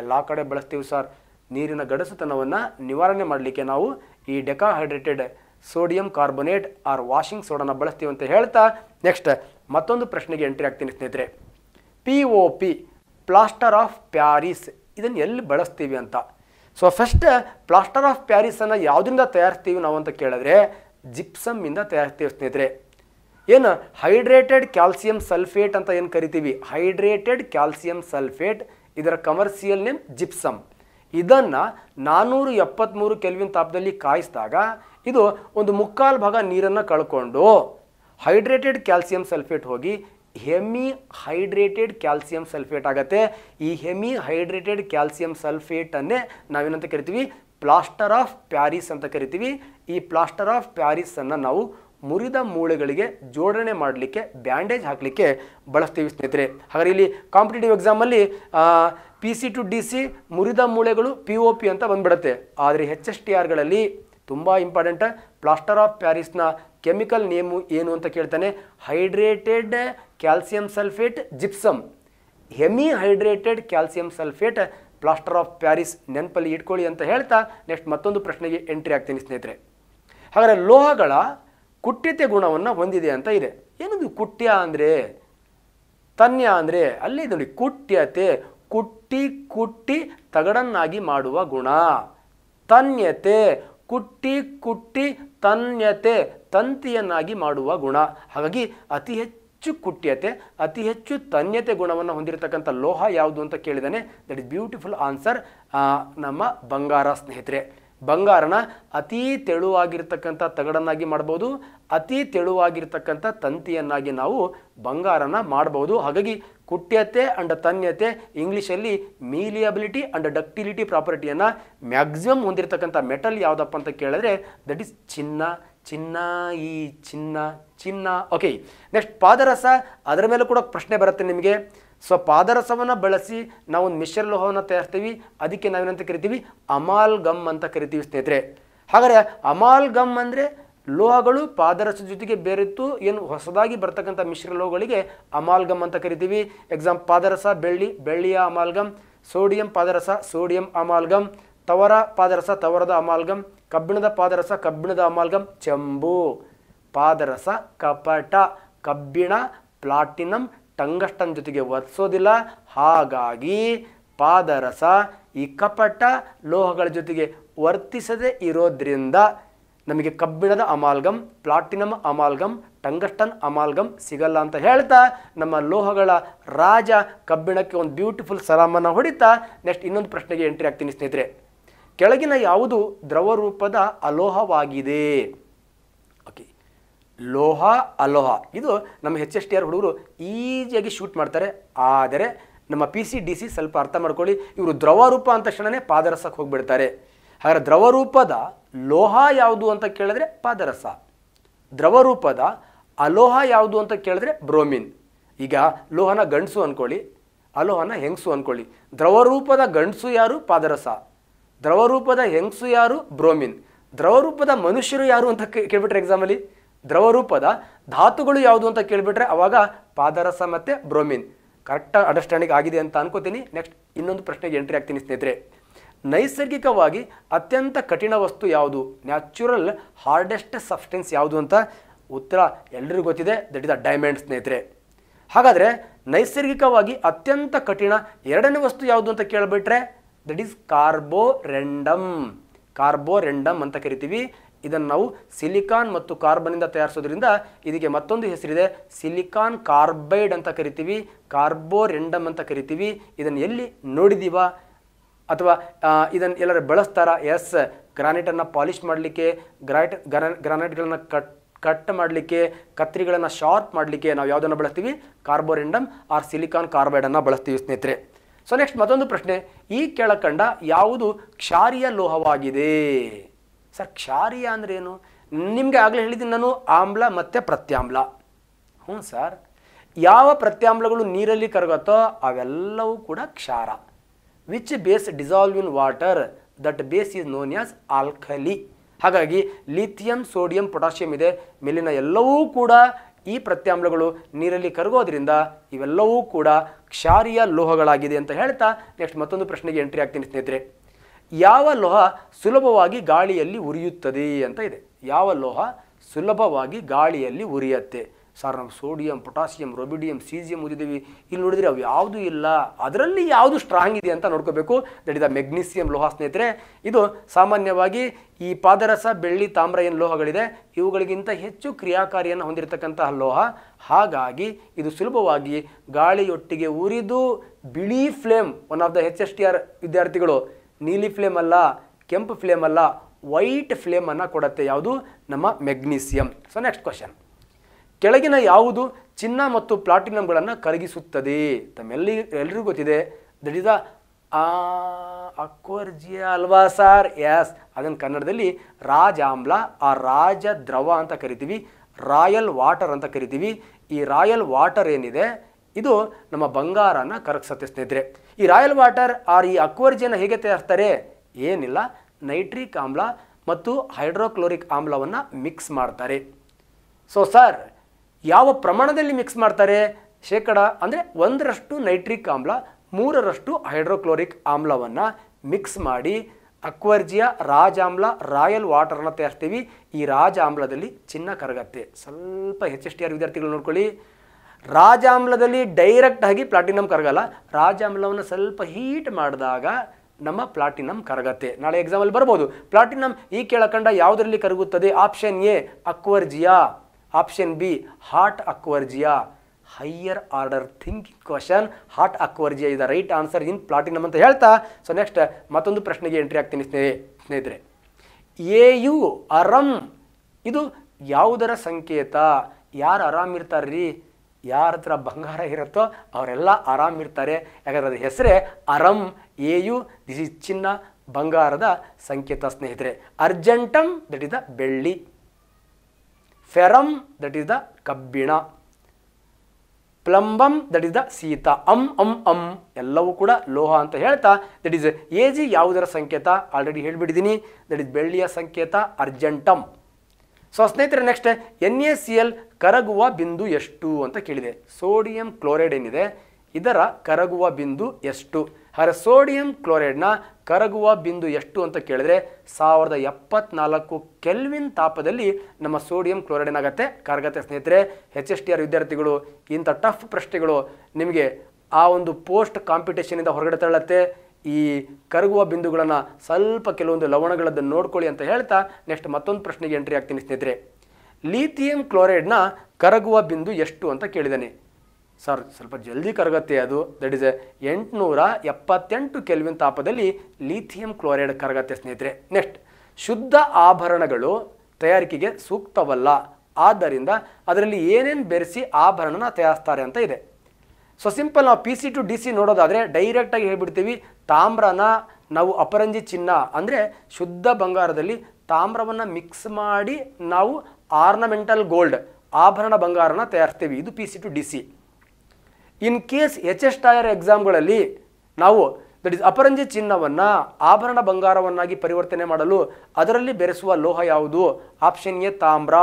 ಎಲ್ಲ ಕಡೆ ಬಳಸ್ತೀವಿ ಸರ್. ನೀರಿನ ಗಡಸುತನವನ್ನು ನಿವಾರಣೆ ಮಾಡಲಿಕ್ಕೆ ನಾವು ಈ decahydrated sodium carbonate or washing ಸೋಡಾನ ಬಳಸ್ತೀವಿ ಅಂತ ಹೇಳ್ತಾ ನೆಕ್ಸ್ಟ್ ಮತ್ತೊಂದು ಪ್ರಶ್ನೆಗೆ ಎಂಟ್ರಿ ಆಗ್ತೀನಿ ಸ್ನೇಹಿತರೆ. P O P, plaster of Paris, ಇದನ್ನು ಎಲ್ಲಿ ಬಳಸ್ತೀವಿ ಅಂತ. ಸೊ ಫಸ್ಟ್ ಪ್ಲಾಸ್ಟರ್ ಆಫ್ ಪ್ಯಾರಿಸನ್ನು ಯಾವುದರಿಂದ ತಯಾರಿಸ್ತೀವಿ ನಾವು ಅಂತ ಕೇಳಿದ್ರೆ ಜಿಪ್ಸಮ್ಮಿಂದ ತಯಾರಿಸ್ತೀವಿ ಸ್ನೇಹಿತರೆ. ಏನು ಹೈಡ್ರೇಟೆಡ್ ಕ್ಯಾಲ್ಸಿಯಂ ಸಲ್ಫೇಟ್ ಅಂತ ಏನು ಕರಿತೀವಿ, ಹೈಡ್ರೇಟೆಡ್ ಕ್ಯಾಲ್ಸಿಯಂ ಸಲ್ಫೇಟ್, ಇದರ ಕಮರ್ಷಿಯಲ್ ನೇಮ್ ಜಿಪ್ಸಮ್. ಇದನ್ನು ನಾನ್ನೂರ ಎಪ್ಪತ್ತ್ಮೂರು ಕೆಲ್ವಿನ್ ತಾಪದಲ್ಲಿ ಕಾಯಿಸಿದಾಗ ಇದು ಒಂದು ಮುಕ್ಕಾಲು ಭಾಗ ನೀರನ್ನು ಕಳ್ಕೊಂಡು ಹೈಡ್ರೇಟೆಡ್ ಕ್ಯಾಲ್ಸಿಯಂ ಸಲ್ಫೇಟ್ ಹೋಗಿ ಹೆಮಿಹೈಡ್ರೇಟೆಡ್ ಕ್ಯಾಲ್ಸಿಯಂ ಸಲ್ಫೇಟ್ ಆಗುತ್ತೆ. ಈ ಹೆಮಿಹೈಡ್ರೇಟೆಡ್ ಕ್ಯಾಲ್ಸಿಯಂ ಸಲ್ಫೇಟನ್ನೇ ನಾವೇನಂತ ಕರಿತೀವಿ? ಪ್ಲಾಸ್ಟರ್ ಆಫ್ ಪ್ಯಾರಿಸ್ ಅಂತ ಕರಿತೀವಿ. ಈ ಪ್ಲಾಸ್ಟರ್ ಆಫ್ ಪ್ಯಾರಿಸನ್ನು ನಾವು ಮುರಿದ ಮೂಳೆಗಳಿಗೆ ಜೋಡಣೆ ಮಾಡಲಿಕ್ಕೆ, ಬ್ಯಾಂಡೇಜ್ ಹಾಕಲಿಕ್ಕೆ ಬಳಸ್ತೀವಿ ಸ್ನೇಹಿತರೆ. ಹಾಗಾದರೆ ಇಲ್ಲಿ ಕಾಂಪಿಟೇಟಿವ್ ಎಕ್ಸಾಮಲ್ಲಿ P C to D C, ಮುರಿದ ಮೂಳೆಗಳು, ಪಿ ಒ ಪಿ ಅಂತ ಬಂದುಬಿಡುತ್ತೆ. ಆದರೆ ಎಚ್ ಎಸ್ ಟಿ ಆರ್ಗಳಲ್ಲಿ ತುಂಬ ಇಂಪಾರ್ಟೆಂಟ್, ಪ್ಲಾಸ್ಟರ್ ಆಫ್ ಪ್ಯಾರಿಸ್ನ ಕೆಮಿಕಲ್ ನೇಮು ಏನು ಅಂತ ಕೇಳ್ತಾನೆ? Hydrated calcium sulphate gypsum, hemihydrated calcium sulphate, plaster of Paris, ನೆನಪಲ್ಲಿ ಇಟ್ಕೊಳ್ಳಿ ಅಂತ ಹೇಳ್ತಾ ನೆಕ್ಸ್ಟ್ ಮತ್ತೊಂದು ಪ್ರಶ್ನೆಗೆ ಎಂಟ್ರಿ ಆಗ್ತೀನಿ ಸ್ನೇಹಿತರೆ. ಹಾಗಾದರೆ ಲೋಹಗಳ ಕುಟ್ಯತೆ ಗುಣವನ್ನು ಹೊಂದಿದೆ ಅಂತ ಇದೆ. ಏನದು ಕುಟ್ಯ ಅಂದರೆ ತನ್ಯ ಅಂದರೆ ಅಲ್ಲಿ ನೋಡಿ ಕುಟ್ಯತೆ ಕುಟ್ಟಿ ಕುಟ್ಟಿ ತಗಡನ್ನಾಗಿ ಮಾಡುವ ಗುಣ, ತನ್ಯತೆ ಕುಟ್ಟಿ ಕುಟ್ಟಿ ತನ್ಯತೆ ತಂತಿಯನ್ನಾಗಿ ಮಾಡುವ ಗುಣ. ಹಾಗಾಗಿ ಅತಿ ಹೆಚ್ಚು ಕುಟ್ಯತೆ ಅತಿ ಹೆಚ್ಚು ತನ್ಯತೆ ಗುಣವನ್ನು ಹೊಂದಿರತಕ್ಕಂಥ ಲೋಹ ಯಾವುದು ಅಂತ ಕೇಳಿದಾನೆ. ದಟ್ ಇಸ್ ಬ್ಯೂಟಿಫುಲ್ ಆನ್ಸರ್ ನಮ್ಮ ಬಂಗಾರ ಸ್ನೇಹಿತರೆ. ಬಂಗಾರನ ಅತಿ ತೆಳುವಾಗಿರ್ತಕ್ಕಂಥ ತಗಡನ್ನಾಗಿ ಮಾಡ್ಬೋದು, ಅತಿ ತೆಳುವಾಗಿರ್ತಕ್ಕಂಥ ತಂತಿಯನ್ನಾಗಿ ನಾವು ಬಂಗಾರನ ಮಾಡ್ಬೋದು. ಹಾಗಾಗಿ ಕುಟ್ಯತೆ ಅಂಡ್ ತನ್ಯತೆ ಇಂಗ್ಲೀಷಲ್ಲಿ ಮೀಲಿಯಬಿಲಿಟಿ ಅಂಡ್ ಡಕ್ಟಿಲಿಟಿ ಪ್ರಾಪರ್ಟಿಯನ್ನು ಮ್ಯಾಕ್ಸಿಮಮ್ ಹೊಂದಿರತಕ್ಕಂಥ ಮೆಟಲ್ ಯಾವುದಪ್ಪ ಅಂತ ಕೇಳಿದ್ರೆ ದಟ್ ಈಸ್ ಚಿನ್ನ. ಚಿನ್ನ ಈ ಚಿನ್ನ ಚಿನ್ನ ಓಕೆ. ನೆಕ್ಸ್ಟ್ ಪಾದರಸ, ಅದರ ಮೇಲೆ ಕೂಡ ಪ್ರಶ್ನೆ ಬರುತ್ತೆ ನಿಮಗೆ. ಸೊ ಪಾದರಸವನ್ನು ಬಳಸಿ ನಾವೊಂದು ಮಿಶ್ರ ಲೋಹವನ್ನು ತಯಾರಿಸ್ತೀವಿ, ಅದಕ್ಕೆ ನಾವೇನಂತ ಕರಿತೀವಿ? ಅಮಾಲ್ಗಮ್ ಅಂತ ಕರಿತೀವಿ ಸ್ನೇಹಿತರೆ. ಹಾಗಾದರೆ ಅಮಾಲ್ಗಮ್ ಅಂದರೆ ಲೋಹಗಳು ಪಾದರಸ ಜೊತೆಗೆ ಬೇರೆತ್ತು ಏನು ಹೊಸದಾಗಿ ಬರ್ತಕ್ಕಂಥ ಮಿಶ್ರ ಲೋಹಗಳಿಗೆ ಅಮಾಲ್ಗಮ್ ಅಂತ ಕರಿತೀವಿ. ಎಕ್ಸಾಂಪಲ್ ಪಾದರಸ ಬೆಳ್ಳಿ, ಬೆಳ್ಳಿಯ ಅಮಾಲ್ಗಮ್, ಸೋಡಿಯಂ ಪಾದರಸ ಸೋಡಿಯಂ ಅಮಾಲ್ಗಮ್, ತವರ ಪಾದರಸ ತವರದ ಅಮಾಲ್ಗಮ್, ಕಬ್ಬಿಣದ ಪಾದರಸ ಕಬ್ಬಿಣದ ಅಮಾಲ್ಗಮ್, ಚೆಂಬು ಪಾದರಸ ಕಪಟ, ಕಬ್ಬಿಣ ಪ್ಲಾಟಿನಂ ಟಂಗಸ್ಟನ್ ಜೊತೆಗೆ ವರ್ತಿಸೋದಿಲ್ಲ. ಹಾಗಾಗಿ ಪಾದರಸ ಈ ಕಪಟ ಲೋಹಗಳ ಜೊತೆಗೆ ವರ್ತಿಸದೇ ಇರೋದ್ರಿಂದ ನಮಗೆ ಕಬ್ಬಿಣದ amalgam, platinum amalgam, tungsten amalgam ಸಿಗಲ್ಲ ಅಂತ ಹೇಳ್ತಾ ನಮ್ಮ ಲೋಹಗಳ ರಾಜ ಕಬ್ಬಿಣಕ್ಕೆ ಒಂದು ಬ್ಯೂಟಿಫುಲ್ ಸಲಾಮನ್ನು ಹೊಡಿತಾ ನೆಕ್ಸ್ಟ್ ಇನ್ನೊಂದು ಪ್ರಶ್ನೆಗೆ ಎಂಟ್ರಿ ಆಗ್ತೀನಿ ಸ್ನೇಹಿತರೆ. ಕೆಳಗಿನ ಯಾವುದು ದ್ರವ ರೂಪದ ಅಲೋಹವಾಗಿದೆ? ಓಕೆ, ಲೋಹ ಅಲೋಹ ಇದು ನಮ್ಮ ಹೆಚ್ ಎಸ್ ಟಿ ಆರ್ ಹುಡುಗರು ಈಸಿಯಾಗಿ ಶೂಟ್ ಮಾಡ್ತಾರೆ. ಆದರೆ ನಮ್ಮ ಪಿ ಸಿ ಡಿ ಸಿ ಸ್ವಲ್ಪ ಅರ್ಥ ಮಾಡ್ಕೊಳ್ಳಿ, ಇವರು ದ್ರವರೂಪ ಅಂತ ತಕ್ಷಣವೇ ಪಾದರಸಕ್ಕೆ ಹೋಗಿಬಿಡ್ತಾರೆ. ಹಾಗಾದ್ರೆ ದ್ರವರೂಪದ ಲೋಹ ಯಾವುದು ಅಂತ ಕೇಳಿದ್ರೆ ಪಾದರಸ, ದ್ರವರೂಪದ ಅಲೋಹ ಯಾವುದು ಅಂತ ಕೇಳಿದ್ರೆ ಬ್ರೋಮಿನ್. ಈಗ ಲೋಹನ ಗಂಡಸು ಅಂದ್ಕೊಳ್ಳಿ, ಅಲೋಹನ ಹೆಂಗಸು ಅಂದ್ಕೊಳ್ಳಿ. ದ್ರವರೂಪದ ಗಂಡಸು ಯಾರು? ಪಾದರಸ. ದ್ರವರೂಪದ ಹೆಂಗಸು ಯಾರು? ಬ್ರೋಮಿನ್. ದ್ರವರೂಪದ ಮನುಷ್ಯರು ಯಾರು ಅಂತ ಕೇಳ್ಬಿಟ್ರೆ ಎಕ್ಸಾಮಲ್ಲಿ, ದ್ರವರೂಪದ ಧಾತುಗಳು ಯಾವುದು ಅಂತ ಕೇಳಿಬಿಟ್ರೆ ಅವಾಗ ಪಾದರಸ ಮತ್ತು ಬ್ರೋಮಿನ್. ಕರೆಕ್ಟ್ ಅಂಡರ್ಸ್ಟ್ಯಾಂಡಿಂಗ್ ಆಗಿದೆ ಅಂತ ಅನ್ಕೋತೀನಿ. ನೆಕ್ಸ್ಟ್ ಇನ್ನೊಂದು ಪ್ರಶ್ನೆಗೆ ಎಂಟ್ರಿ ಆಗ್ತೀನಿ ಸ್ನೇಹಿತರೆ. ನೈಸರ್ಗಿಕವಾಗಿ ಅತ್ಯಂತ ಕಠಿಣ ವಸ್ತು ಯಾವುದು? ನ್ಯಾಚುರಲ್ ಹಾರ್ಡೆಸ್ಟ್ ಸಬ್ಸ್ಟೆನ್ಸ್ ಯಾವುದು ಅಂತ ಉತ್ತರ ಎಲ್ಲರಿಗೂ ಗೊತ್ತಿದೆ, ದಟ್ ಇಸ್ ಅ ಡೈಮಂಡ್ ಸ್ನೇಹಿತರೆ. ಹಾಗಾದರೆ ನೈಸರ್ಗಿಕವಾಗಿ ಅತ್ಯಂತ ಕಠಿಣ ಎರಡನೇ ವಸ್ತು ಯಾವುದು ಅಂತ ಕೇಳಿಬಿಟ್ರೆ ದಟ್ ಈಸ್ ಕಾರ್ಬೋರೆಂಡಮ್, ಕಾರ್ಬೋರೆಂಡಮ್ ಅಂತ ಕರಿತೀವಿ. ಇದನ್ನು ನಾವು ಸಿಲಿಕಾನ್ ಮತ್ತು ಕಾರ್ಬನ್ನಿಂದ ತಯಾರಿಸೋದ್ರಿಂದ ಇದಕ್ಕೆ ಮತ್ತೊಂದು ಹೆಸರಿದೆ, ಸಿಲಿಕಾನ್ ಕಾರ್ಬೈಡ್ ಅಂತ ಕರಿತೀವಿ, ಕಾರ್ಬೋರೆಂಡಮ್ ಅಂತ ಕರಿತೀವಿ. ಇದನ್ನು ಎಲ್ಲಿ ನೋಡಿದೀವಾ ಅಥವಾ ಇದನ್ನು ಎಲ್ಲರೂ ಬಳಸ್ತಾರಾ? ಎಸ್, ಗ್ರಾನೈಟನ್ನು ಪಾಲಿಷ್ ಮಾಡಲಿಕ್ಕೆ, ಗ್ರಾನೈಟ್ ಗ್ರಾನೈಟ್ಗಳನ್ನು ಕಟ್ ಕಟ್ ಮಾಡಲಿಕ್ಕೆ, ಕತ್ತರಿಗಳನ್ನು ಶಾರ್ಪ್ ಮಾಡಲಿಕ್ಕೆ ನಾವು ಯಾವುದನ್ನು ಬಳಸ್ತೀವಿ? ಕಾರ್ಬೋರೆಂಡಮ್ ಆರ್ ಸಿಲಿಕಾನ್ ಕಾರ್ಬೈಡನ್ನು ಬಳಸ್ತೀವಿ ಸ್ನೇಹಿತರೆ. ಸೊ ನೆಕ್ಸ್ಟ್ ಮತ್ತೊಂದು ಪ್ರಶ್ನೆ, ಈ ಕೆಳಕಂಡ ಯಾವುದು ಕ್ಷಾರೀಯ ಲೋಹವಾಗಿದೆ? ಸರ್ ಕ್ಷಾರೀಯ ಅಂದರೆ ಏನು? ನಿಮಗೆ ಆಗಲೇ ಹೇಳಿದ್ದೀನಿ ನಾನು, ಆಮ್ಲ ಮತ್ತು ಪ್ರತ್ಯಾಮ್ಲ. ಹ್ಞೂ ಸರ್, ಯಾವ ಪ್ರತ್ಯಾಮ್ಲಗಳು ನೀರಲ್ಲಿ ಕರಗತ್ತೋ ಅವೆಲ್ಲವೂ ಕೂಡ ಕ್ಷಾರ. Which base dissolve in water, that base is known as alkali. ಹಾಗಾಗಿ ಲಿಥಿಯಂ, ಸೋಡಿಯಂ, ಪೊಟ್ಯಾಷಿಯಂ ಇದೆ ಮೇಲಿನ ಎಲ್ಲವೂ ಕೂಡ ಈ ಪ್ರತ್ಯಾಮ್ಲಗಳು ನೀರಲ್ಲಿ ಕರಗೋದ್ರಿಂದ ಇವೆಲ್ಲವೂ ಕೂಡ ಕ್ಷಾರೀಯ ಲೋಹಗಳಾಗಿದೆ ಅಂತ ಹೇಳ್ತಾ ನೆಕ್ಸ್ಟ್ ಮತ್ತೊಂದು ಪ್ರಶ್ನೆಗೆ ಎಂಟ್ರಿ ಆಗ್ತೀನಿ ಸ್ನೇಹಿತರೆ. ಯಾವ ಲೋಹ ಸುಲಭವಾಗಿ ಗಾಳಿಯಲ್ಲಿ ಉರಿಯುತ್ತದೆ ಅಂತ ಇದೆ. ಯಾವ ಲೋಹ ಸುಲಭವಾಗಿ ಗಾಳಿಯಲ್ಲಿ ಉರಿಯುತ್ತೆ? ಸರ್ ನಾವು ಸೋಡಿಯಂ, ಪೊಟ್ಯಾಷಿಯಂ, ರೊಬಿಡಿಯಂ, ಸೀಸಿಯಂ ಓದಿದ್ದೀವಿ, ಇಲ್ಲಿ ನೋಡಿದರೆ ಅವು ಯಾವುದೂ ಇಲ್ಲ. ಅದರಲ್ಲಿ ಯಾವುದು ಸ್ಟ್ರಾಂಗ್ ಇದೆ ಅಂತ ನೋಡ್ಕೋಬೇಕು, ದಟ್ ಇಸ್ ದ ಮೆಗ್ನೀಸಿಯಂ ಲೋಹ ಸ್ನೇಹಿತರೆ. ಇದು ಸಾಮಾನ್ಯವಾಗಿ ಈ ಪಾದರಸ, ಬೆಳ್ಳಿ, ತಾಮ್ರ ಏನು ಲೋಹಗಳಿದೆ ಇವುಗಳಿಗಿಂತ ಹೆಚ್ಚು ಕ್ರಿಯಾಕಾರಿಯನ್ನು ಹೊಂದಿರತಕ್ಕಂತಹ ಲೋಹ. ಹಾಗಾಗಿ ಇದು ಸುಲಭವಾಗಿ ಗಾಳಿಯೊಟ್ಟಿಗೆ ಉರಿದು ಬಿಳಿ flame, one of the H S T R ವಿದ್ಯಾರ್ಥಿಗಳು, ನೀಲಿ ಫ್ಲೇಮ್ ಅಲ್ಲ, ಕೆಂಪು ಫ್ಲೇಮ್ ಅಲ್ಲ, ವೈಟ್ ಫ್ಲೇಮನ್ನು ಕೊಡುತ್ತೆ. ಯಾವುದು? ನಮ್ಮ ಮೆಗ್ನೀಸಿಯಂ. ಸೊ ನೆಕ್ಸ್ಟ್ ಕ್ವಶನ್, ಕೆಳಗಿನ ಯಾವುದು ಚಿನ್ನ ಮತ್ತು ಪ್ಲಾಟಿನಮ್ಗಳನ್ನು ಕರಗಿಸುತ್ತದೆ? ತಮ್ಮೆಲ್ಲಿ ಎಲ್ಲರಿಗೂ ಗೊತ್ತಿದೆ, that is the aqua regia ಅಲ್ವಾ ಸಾರ್? ಎಸ್, ಅದನ್ನು ಕನ್ನಡದಲ್ಲಿ ರಾಜಾಮ್ಲ ಆ ರಾಜ ದ್ರವ ಅಂತ ಕರಿತೀವಿ, ರಾಯಲ್ ವಾಟರ್ ಅಂತ ಕರಿತೀವಿ. ಈ ರಾಯಲ್ ವಾಟರ್ ಏನಿದೆ ಇದು ನಮ್ಮ ಬಂಗಾರನ ಕರಗಿಸುತ್ತೆ ಸ್ನೇಹಿತರೆ. ಈ ರಾಯಲ್ ವಾಟರ್ ಆರ್ ಈ ಅಕ್ವರ್ಜಿಯನ್ನು ಹೇಗೆ ತಯಾರಿಸ್ತಾರೆ? ಏನಿಲ್ಲ, ನೈಟ್ರಿಕ್ ಆಮ್ಲ ಮತ್ತು ಹೈಡ್ರೋಕ್ಲೋರಿಕ್ ಆಮ್ಲವನ್ನು ಮಿಕ್ಸ್ ಮಾಡ್ತಾರೆ. ಸೊ ಸರ್ ಯಾವ ಪ್ರಮಾಣದಲ್ಲಿ ಮಿಕ್ಸ್ ಮಾಡ್ತಾರೆ? ಶೇಕಡ ಅಂದರೆ ಒಂದರಷ್ಟು ನೈಟ್ರಿಕ್ ಆಮ್ಲ, ಮೂರರಷ್ಟು ಹೈಡ್ರೋಕ್ಲೋರಿಕ್ ಆಮ್ಲವನ್ನು ಮಿಕ್ಸ್ ಮಾಡಿ ಅಕ್ವರ್ಜಿಯ ರಾಜಾಮ್ಲ ರಾಯಲ್ ವಾಟರ್ನ ತಯಾರಿಸ್ತೀವಿ. ಈ ರಾಜಾಮ್ಲದಲ್ಲಿ ಚಿನ್ನ ಕರಗತ್ತೆ. ಸ್ವಲ್ಪ ಎಚ್ ಎಸ್ ಟಿ ಆರ್ ವಿದ್ಯಾರ್ಥಿಗಳು ನೋಡ್ಕೊಳ್ಳಿ, ರಾಜಾಮ್ಲದಲ್ಲಿ ಡೈರೆಕ್ಟ್ ಆಗಿ ಪ್ಲಾಟಿನಮ್ ಕರಗಲ್ಲ. ರಾಜಾಮ್ಲವನ್ನು ಸ್ವಲ್ಪ ಹೀಟ್ ಮಾಡಿದಾಗ ನಮ್ಮ ಪ್ಲಾಟಿನಮ್ ಕರಗತ್ತೆ. ನಾಳೆ ಎಕ್ಸಾಮಲ್ಲಿ ಬರ್ಬೋದು. ಪ್ಲಾಟಿನಮ್ ಈ ಕೆಳಕಂಡ ಯಾವುದರಲ್ಲಿ ಕರಗುತ್ತದೆ? Option A aqua regia, option B hot aqua regia. Higher order thinking question, hot aqua regia is the right answer in platinum ಅಂತ ಹೇಳ್ತಾ ಸೊ ನೆಕ್ಸ್ಟ್ ಮತ್ತೊಂದು ಪ್ರಶ್ನೆಗೆ ಎಂಟ್ರಿ ಆಗ್ತೀನಿ ಸ್ನೇಹಿತರೆ. ಎ ಯು ಅರಮ್ ಇದು ಯಾವುದರ ಸಂಕೇತ? ಯಾರು ಆರಾಮಿರ್ತಾರ್ರಿ, ಯಾರ ಹತ್ರ ಬಂಗಾರ ಇರುತ್ತೋ ಅವರೆಲ್ಲ ಆರಾಮಿರ್ತಾರೆ. ಯಾಕಂದರೆ ಅದ್ರ ಹೆಸರೇ aurum. A U this is ಚಿನ್ನ, ಬಂಗಾರದ ಸಂಕೇತ ಸ್ನೇಹಿತರೆ. ಅರ್ಜೆಂಟಮ್ ದಟ್ ಇಸ್ ದ ಬೆಳ್ಳಿ, ಫೆರಮ್ ದಟ್ ಇಸ್ ದ ಕಬ್ಬಿಣ, ಪ್ಲಂಬಂ ದಟ್ ಇಸ್ ದ ಸೀತ. ಅಂ ಅಂ ಅಂ ಎಲ್ಲವೂ ಕೂಡ ಲೋಹ ಅಂತ ಹೇಳ್ತಾ ದಟ್ ಈಸ್ ಎ ಜಿ ಯಾವುದರ ಸಂಕೇತ? ಆಲ್ರೆಡಿ ಹೇಳಿಬಿಟ್ಟಿದ್ದೀನಿ, ದಟ್ ಇಸ್ ಬೆಳ್ಳಿಯ ಸಂಕೇತ ಅರ್ಜೆಂಟಮ್. ಸೊ ಸ್ನೇಹಿತರೆ next N A C L ಕರಗುವ ಬಿಂದು ಎಷ್ಟು ಅಂತ ಕೇಳಿದೆ. ಸೋಡಿಯಂ ಕ್ಲೋರೈಡ್ ಏನಿದೆ ಇದರ ಕರಗುವ ಬಿಂದು ಎಷ್ಟು? ಹಾಗಾದರೆ ಸೋಡಿಯಂ ಕ್ಲೋರೈಡ್ನ ಕರಗುವ ಬಿಂದು ಎಷ್ಟು ಅಂತ ಕೇಳಿದ್ರೆ ಸಾವಿರದ ಎಪ್ಪತ್ನಾಲ್ಕು ಕೆಲ್ವಿನ್ ತಾಪದಲ್ಲಿ ನಮ್ಮ ಸೋಡಿಯಂ ಕ್ಲೋರೈಡ್ ಏನಾಗುತ್ತೆ? ಕರಗತ್ತೆ ಸ್ನೇಹಿತರೆ. ಎಚ್ ಎಸ್ ಟಿ ಆರ್ ವಿದ್ಯಾರ್ಥಿಗಳು ಇಂಥ ಟಫ್ ಪ್ರಶ್ನೆಗಳು ನಿಮಗೆ ಆ ಒಂದು ಪೋಸ್ಟ್ ಕಾಂಪಿಟೇಷನಿಂದ ಹೊರಗಡೆ ತಳ್ಳತ್ತೆ. ಈ ಕರಗುವ ಬಿಂದುಗಳನ್ನು ಸ್ವಲ್ಪ ಕೆಲವೊಂದು ಲವಣಗಳದ್ದು ನೋಡ್ಕೊಳ್ಳಿ ಅಂತ ಹೇಳ್ತಾ ನೆಕ್ಸ್ಟ್ ಮತ್ತೊಂದು ಪ್ರಶ್ನೆಗೆ ಎಂಟ್ರಿ ಆಗ್ತೀನಿ ಸ್ನೇಹಿತರೆ. ಲೀಥಿಯಂ ಕ್ಲೋರೈಡ್ನ ಕರಗುವ ಬಿಂದು ಎಷ್ಟು ಅಂತ ಕೇಳಿದ್ದಾನೆ. ಸರ್ ಸ್ವಲ್ಪ ಜಲ್ದಿ ಕರಗತ್ತೆ ಅದು, ದಟ್ ಈಸ್ ಎಂಟುನೂರ ಎಪ್ಪತ್ತೆಂಟು ಕೆಲ್ವಿನ್ ತಾಪದಲ್ಲಿ ಲೀಥಿಯಂ ಕ್ಲೋರೈಡ್ ಕರಗತ್ತೆ ಸ್ನೇಹಿತರೆ. ನೆಕ್ಸ್ಟ್ ಶುದ್ಧ ಆಭರಣಗಳು ತಯಾರಿಕೆಗೆ ಸೂಕ್ತವಲ್ಲ, ಆದ್ದರಿಂದ ಅದರಲ್ಲಿ ಏನೇನು ಬೆರೆಸಿ ಆಭರಣನ ತಯಾರಿಸ್ತಾರೆ ಅಂತ ಇದೆ. ಸೊ ಸಿಂಪಲ್ ನಾವು P C to D C ನೋಡೋದಾದರೆ ಡೈರೆಕ್ಟಾಗಿ ಹೇಳ್ಬಿಡ್ತೀವಿ, ತಾಮ್ರನ ನಾವು ಅಪರಂಜಿ ಚಿನ್ನ ಅಂದರೆ ಶುದ್ಧ ಬಂಗಾರದಲ್ಲಿ ತಾಮ್ರವನ್ನು ಮಿಕ್ಸ್ ಮಾಡಿ ನಾವು ಆರ್ನಮೆಂಟಲ್ ಗೋಲ್ಡ್ ಆಭರಣ ಬಂಗಾರನ ತಯಾರಿಸ್ತೀವಿ. ಇದು P C to D C. In case H S T R ಎಕ್ಸಾಮ್ಗಳಲ್ಲಿ ನಾವು ದಟ್ ಇಸ್ ಅಪರಂಜಿ ಚಿನ್ನವನ್ನು ಆಭರಣ ಬಂಗಾರವನ್ನಾಗಿ ಪರಿವರ್ತನೆ ಮಾಡಲು ಅದರಲ್ಲಿ ಬೆರೆಸುವ ಲೋಹ ಯಾವುದು? ಆಪ್ಷನ್ ಎ ತಾಮ್ರ,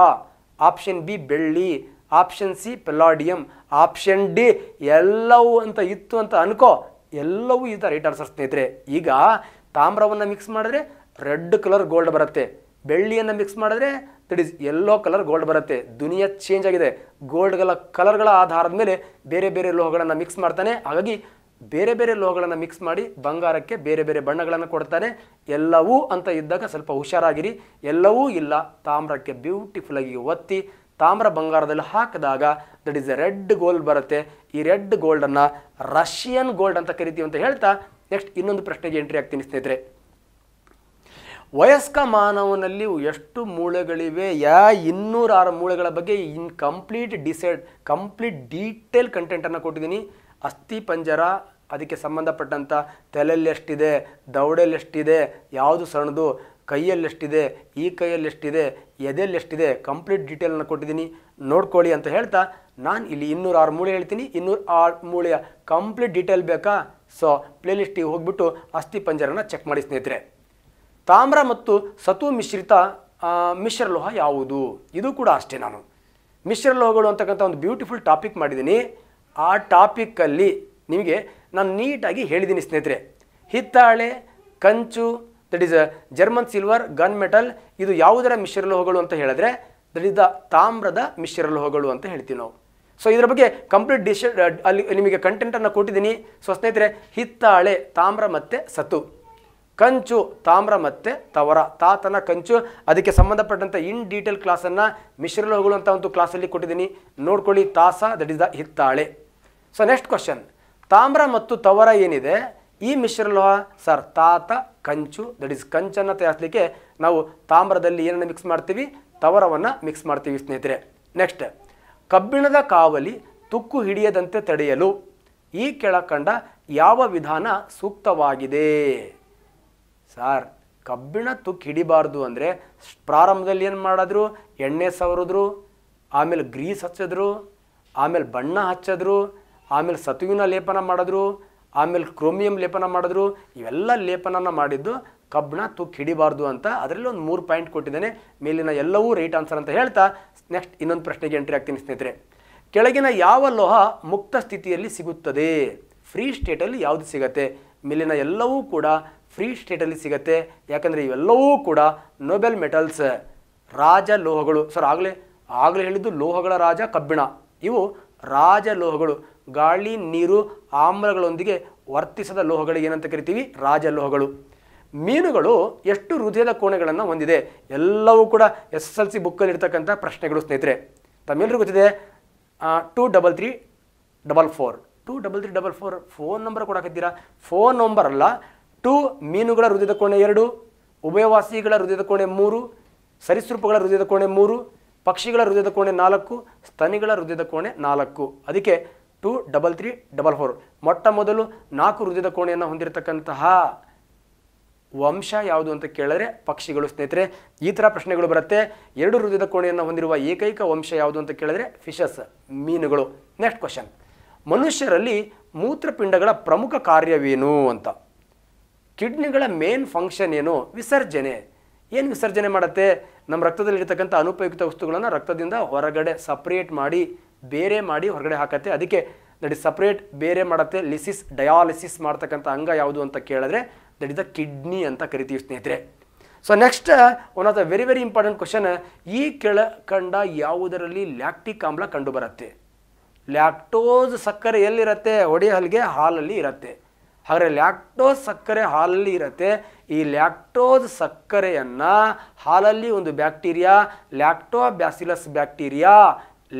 ಆಪ್ಷನ್ ಬಿ ಬೆಳ್ಳಿ, option C palladium, option D ಎಲ್ಲವೂ ಅಂತ ಇತ್ತು ಅಂತ ಅನ್ಕೋ, ಎಲ್ಲವೂ ಈ ಥರ ರೈಟ್ ಆನ್ಸರ್ ಸ್ನೇಹಿತರೆ. ಈಗ ತಾಮ್ರವನ್ನು ಮಿಕ್ಸ್ ಮಾಡಿದ್ರೆ ರೆಡ್ ಕಲರ್ ಗೋಲ್ಡ್ ಬರುತ್ತೆ, ಬೆಳ್ಳಿಯನ್ನು ಮಿಕ್ಸ್ ಮಾಡಿದ್ರೆ that is yellow colour gold ಬರುತ್ತೆ. ದುನಿಯಾ ಚೇಂಜ್ ಆಗಿದೆ, ಗೋಲ್ಡ್ಗಳ ಕಲರ್ಗಳ ಆಧಾರದ ಮೇಲೆ ಬೇರೆ ಬೇರೆ ಲೋಹಗಳನ್ನು ಮಿಕ್ಸ್ ಮಾಡ್ತಾನೆ. ಹಾಗಾಗಿ ಬೇರೆ ಬೇರೆ ಲೋಹಗಳನ್ನು ಮಿಕ್ಸ್ ಮಾಡಿ ಬಂಗಾರಕ್ಕೆ ಬೇರೆ ಬೇರೆ ಬಣ್ಣಗಳನ್ನು ಕೊಡ್ತಾನೆ. ಎಲ್ಲವೂ ಅಂತ ಇದ್ದಾಗ ಸ್ವಲ್ಪ ಹುಷಾರಾಗಿರಿ, ಎಲ್ಲವೂ ಇಲ್ಲ. ತಾಮ್ರಕ್ಕೆ ಬ್ಯೂಟಿಫುಲ್ ಆಗಿ ಒತ್ತಿ ತಾಮ್ರ ಬಂಗಾರದಲ್ಲಿ ಹಾಕಿದಾಗ that is a red gold ಬರುತ್ತೆ. ಈ ರೆಡ್ ಗೋಲ್ಡನ್ನು ರಷ್ಯನ್ ಗೋಲ್ಡ್ ಅಂತ ಕರಿತೀವಿ ಅಂತ ಹೇಳ್ತಾ ನೆಕ್ಸ್ಟ್ ಇನ್ನೊಂದು ಪ್ರಶ್ನೆಗೆ ಎಂಟ್ರಿ ಆಗ್ತೀನಿ ಸ್ನೇಹಿತರೆ. ವಯಸ್ಕ ಮಾನವನಲ್ಲಿ ಎಷ್ಟು ಮೂಳೆಗಳಿವೆ? ಯಾ ಇನ್ನೂರ ಆರು ಮೂಳೆಗಳ ಬಗ್ಗೆ in complete decide complete detail ಕಂಟೆಂಟನ್ನು ಕೊಟ್ಟಿದ್ದೀನಿ. ಅಸ್ಥಿ ಪಂಜರ, ಅದಕ್ಕೆ ಸಂಬಂಧಪಟ್ಟಂಥ ತಲೆಯಲ್ಲಿ ಎಷ್ಟಿದೆ, ದೌಡೆಯಲ್ಲಿ ಎಷ್ಟಿದೆ, ಯಾವುದು ಸಣ್ಣದು, ಕೈಯಲ್ಲಿ ಎಷ್ಟಿದೆ, ಈ ಕೈಯಲ್ಲಿ ಎಷ್ಟಿದೆ, ಎದೆಯಲ್ಲಿ ಎಷ್ಟಿದೆ, ಕಂಪ್ಲೀಟ್ ಡೀಟೇಲನ್ನು ಕೊಟ್ಟಿದ್ದೀನಿ ನೋಡ್ಕೊಳ್ಳಿ ಅಂತ ಹೇಳ್ತಾ ನಾನು ಇಲ್ಲಿ ಇನ್ನೂರ ಆರು ಮೂಳೆ ಹೇಳ್ತೀನಿ. ಇನ್ನೂರ ಆರು ಮೂಳೆಯ ಕಂಪ್ಲೀಟ್ ಡೀಟೇಲ್ ಬೇಕಾ? ಸೊ ಪ್ಲೇಲಿಸ್ಟಿಗೆ ಹೋಗ್ಬಿಟ್ಟು ಅಸ್ಥಿ ಪಂಜರನ ಚೆಕ್ ಮಾಡಿ ಸ್ನೇಹಿತರೆ. ತಾಮ್ರ ಮತ್ತು ಸತು ಮಿಶ್ರಿತ ಮಿಶ್ರಲೋಹ ಯಾವುದು? ಇದು ಕೂಡ ಅಷ್ಟೇ, ನಾನು ಮಿಶ್ರಲೋಹಗಳು ಅಂತಕ್ಕಂಥ ಒಂದು ಬ್ಯೂಟಿಫುಲ್ ಟಾಪಿಕ್ ಮಾಡಿದ್ದೀನಿ. ಆ ಟಾಪಿಕ್ಕಲ್ಲಿ ನಿಮಗೆ ನಾನು ನೀಟಾಗಿ ಹೇಳಿದ್ದೀನಿ ಸ್ನೇಹಿತರೆ. ಹಿತ್ತಾಳೆ, ಕಂಚು that is German silver, gun metal ಇದು ಯಾವುದರ ಮಿಶ್ರಲೋಹಗಳು ಅಂತ ಹೇಳಿದ್ರೆ ದಟ್ ಈಸ್ ದ ತಾಮ್ರದ ಮಿಶ್ರಲೋಹಗಳು ಅಂತ ಹೇಳ್ತೀವಿ ನಾವು. ಸೊ ಇದರ ಬಗ್ಗೆ ಕಂಪ್ಲೀಟ್ ಡಿಶ್ ಅಲ್ಲಿ ನಿಮಗೆ ಕಂಟೆಂಟನ್ನು ಕೊಟ್ಟಿದ್ದೀನಿ. ಸೊ ಸ್ನೇಹಿತರೆ ಹಿತ್ತಾಳೆ ತಾಮ್ರ ಮತ್ತು ಸತು, ಕಂಚು ತಾಮ್ರ ಮತ್ತು ತವರ, ತಾತನ ಕಂಚು ಅದಕ್ಕೆ ಸಂಬಂಧಪಟ್ಟಂಥ ಇನ್ ಡೀಟೇಲ್ ಕ್ಲಾಸನ್ನು ಮಿಶ್ರಲೋಹಗಳು ಅಂತ ಒಂದು ಕ್ಲಾಸಲ್ಲಿ ಕೊಟ್ಟಿದ್ದೀನಿ ನೋಡ್ಕೊಳ್ಳಿ. ತಾಸ ದಟ್ ಈಸ್ ದ ಹಿತ್ತಾಳೆ. ಸೊ ನೆಕ್ಸ್ಟ್ ಕ್ವಶನ್, ತಾಮ್ರ ಮತ್ತು ತವರ ಏನಿದೆ ಈ ಮಿಶ್ರಲೋಹ ಸರ್ ತಾತ ಕಂಚು ದಟ್ ಈಸ್ ಕಂಚನ್ನು ತಯಾರಿಸಲಿಕ್ಕೆ ನಾವು ತಾಮ್ರದಲ್ಲಿ ಏನನ್ನು ಮಿಕ್ಸ್ ಮಾಡ್ತೀವಿ? ತವರವನ್ನು ಮಿಕ್ಸ್ ಮಾಡ್ತೀವಿ ಸ್ನೇಹಿತರೆ. ನೆಕ್ಸ್ಟ್, ಕಬ್ಬಿಣದ ಕಾವಲಿ ತುಕ್ಕು ಹಿಡಿಯದಂತೆ ತಡೆಯಲು ಈ ಕೆಳಕಂಡ ಯಾವ ವಿಧಾನ ಸೂಕ್ತವಾಗಿದೆ? ಸರ್ ಕಬ್ಬಿಣ ತುಕ್ಕು ಹಿಡಿಬಾರ್ದು ಅಂದರೆ ಪ್ರಾರಂಭದಲ್ಲಿ ಏನು ಮಾಡಿದ್ರು? ಎಣ್ಣೆ ಸವರಿದ್ರು, ಆಮೇಲೆ ಗ್ರೀಸ್ ಹಚ್ಚಿದ್ರು, ಆಮೇಲೆ ಬಣ್ಣ ಹಚ್ಚಿದ್ರು, ಆಮೇಲೆ ಸತುವಿನ ಲೇಪನ ಮಾಡಿದ್ರು, ಆಮೇಲೆ ಕ್ರೋಮಿಯಂ ಲೇಪನ ಮಾಡಿದ್ರು. ಇವೆಲ್ಲ ಲೇಪನನ ಮಾಡಿದ್ದು ಕಬ್ಬಿಣ ತುಕ್ಕು ಹಿಡಿಬಾರ್ದು ಅಂತ. ಅದರಲ್ಲಿ ಒಂದು ಮೂರು ಪಾಯಿಂಟ್ ಕೊಟ್ಟಿದ್ದೇನೆ, ಮೇಲಿನ ಎಲ್ಲವೂ ರೈಟ್ ಆನ್ಸರ್ ಅಂತ ಹೇಳ್ತಾ ನೆಕ್ಸ್ಟ್ ಇನ್ನೊಂದು ಪ್ರಶ್ನೆಗೆ ಎಂಟ್ರಿ ಆಗ್ತೀನಿ ಸ್ನೇಹಿತರೆ. ಕೆಳಗಿನ ಯಾವ ಲೋಹ ಮುಕ್ತ ಸ್ಥಿತಿಯಲ್ಲಿ ಸಿಗುತ್ತದೆ? ಫ್ರೀ ಸ್ಟೇಟಲ್ಲಿ ಯಾವುದು ಸಿಗುತ್ತೆ? ಮೇಲಿನ ಎಲ್ಲವೂ ಕೂಡ ಫ್ರೀ ಸ್ಟೇಟಲ್ಲಿ ಸಿಗುತ್ತೆ. ಯಾಕಂದರೆ ಇವೆಲ್ಲವೂ ಕೂಡ ನೋಬೆಲ್ ಮೆಟಲ್ಸ್, ರಾಜ ಲೋಹಗಳು. ಸರ್ ಆಗಲೇ ಆಗಲೇ ಹೇಳಿದ್ದು ಲೋಹಗಳ ರಾಜ ಕಬ್ಬಿಣ. ಇವು ರಾಜ ಲೋಹಗಳು. ಗಾಳಿ, ನೀರು, ಆಮ್ಲಗಳೊಂದಿಗೆ ವರ್ತಿಸದ ಲೋಹಗಳಿಗೆ ಏನಂತ ಕರಿತೀವಿ? ರಾಜ ಲೋಹಗಳು. ಮೀನುಗಳು ಎಷ್ಟು ಹೃದಯದ ಕೋಣೆಗಳನ್ನು ಹೊಂದಿದೆ? ಎಲ್ಲವೂ ಕೂಡ ಎಸ್ ಎಸ್ ಎಲ್ ಸಿ ಬುಕ್ಕಲ್ಲಿ ಇರ್ತಕ್ಕಂಥ ಪ್ರಶ್ನೆಗಳು ಸ್ನೇಹಿತರೆ. ತಮ್ಮೆಲ್ಲರಿಗೂ ಗೊತ್ತಿದೆ, two double three double four two double three double four phone number ಕೊಡಾಕಿದ್ದೀರಾ? ಫೋನ್ ನಂಬರ್ ಅಲ್ಲ, ಟೂ ಮೀನುಗಳ ಹೃದಯದ ಕೋಣೆ ಎರಡು, ಉಭಯವಾಸಿಗಳ ಹೃದಯದ ಕೋಣೆ ಮೂರು, ಸರೀಸೃಪಗಳ ಹೃದಯದ ಕೋಣೆ ಮೂರು, ಪಕ್ಷಿಗಳ ಹೃದಯದ ಕೋಣೆ ನಾಲ್ಕು, ಸ್ತನಿಗಳ ಹೃದಯದ ಕೋಣೆ ನಾಲ್ಕು. ಅದಕ್ಕೆ two double three double four. ಮೊಟ್ಟ ಮೊದಲು ನಾಲ್ಕು ಹೃದಯದ ಕೋಣೆಯನ್ನು ಹೊಂದಿರತಕ್ಕಂತಹ ವಂಶ ಯಾವುದು ಅಂತ ಕೇಳಿದ್ರೆ ಪಕ್ಷಿಗಳು ಸ್ನೇಹಿತರೆ. ಈ ಥರ ಪ್ರಶ್ನೆಗಳು ಬರುತ್ತೆ. ಎರಡು ಹೃದಯದ ಕೋಣೆಯನ್ನು ಹೊಂದಿರುವ ಏಕೈಕ ವಂಶ ಯಾವುದು ಅಂತ ಕೇಳಿದ್ರೆ ಫಿಶಸ್, ಮೀನುಗಳು. ನೆಕ್ಸ್ಟ್ ಕ್ವಶನ್, ಮನುಷ್ಯರಲ್ಲಿ ಮೂತ್ರಪಿಂಡಗಳ ಪ್ರಮುಖ ಕಾರ್ಯವೇನು ಅಂತ. ಕಿಡ್ನಿಗಳ ಮೇನ್ ಫಂಕ್ಷನ್ ಏನು? ವಿಸರ್ಜನೆ. ಏನು ವಿಸರ್ಜನೆ ಮಾಡುತ್ತೆ? ನಮ್ಮ ರಕ್ತದಲ್ಲಿರ್ತಕ್ಕಂಥ ಅನುಪಯುಕ್ತ ವಸ್ತುಗಳನ್ನು ರಕ್ತದಿಂದ ಹೊರಗಡೆ ಸಪ್ರೇಟ್ ಮಾಡಿ, ಬೇರೆ ಮಾಡಿ ಹೊರಗಡೆ ಹಾಕತ್ತೆ. ಅದಕ್ಕೆ ದಟ್ ಇಸ್ ಸಪ್ರೇಟ್, ಬೇರೆ ಮಾಡುತ್ತೆ. ಲಿಸಿಸ್, ಡಯಾಲಿಸಿಸ್ ಮಾಡ್ತಕ್ಕಂಥ ಅಂಗ ಯಾವುದು ಅಂತ ಕೇಳಿದ್ರೆ ದಟ್ ಇಸ್ ದ ಕಿಡ್ನಿ ಅಂತ ಕರಿತೀವಿ ಸ್ನೇಹಿತರೆ. So next one of the very very important question, ಈ ಕೆಳಕಂಡ ಯಾವುದರಲ್ಲಿ ಲ್ಯಾಕ್ಟಿಕ್ ಆಮ್ಲ ಕಂಡು ಬರುತ್ತೆ? ಲ್ಯಾಕ್ಟೋಸ್ ಸಕ್ಕರೆ ಎಲ್ಲಿರುತ್ತೆ? ಒಡೆಯ ಹಲ್ಲಿಗೆ, ಹಾಲಲ್ಲಿ ಇರುತ್ತೆ. ಹಾಗಾದರೆ ಲ್ಯಾಕ್ಟೋಸ್ ಸಕ್ಕರೆ ಹಾಲಲ್ಲಿ ಇರುತ್ತೆ. ಈ ಲ್ಯಾಕ್ಟೋಸ್ ಸಕ್ಕರೆಯನ್ನು ಹಾಲಲ್ಲಿ ಒಂದು bacteria lactobacillus bacteria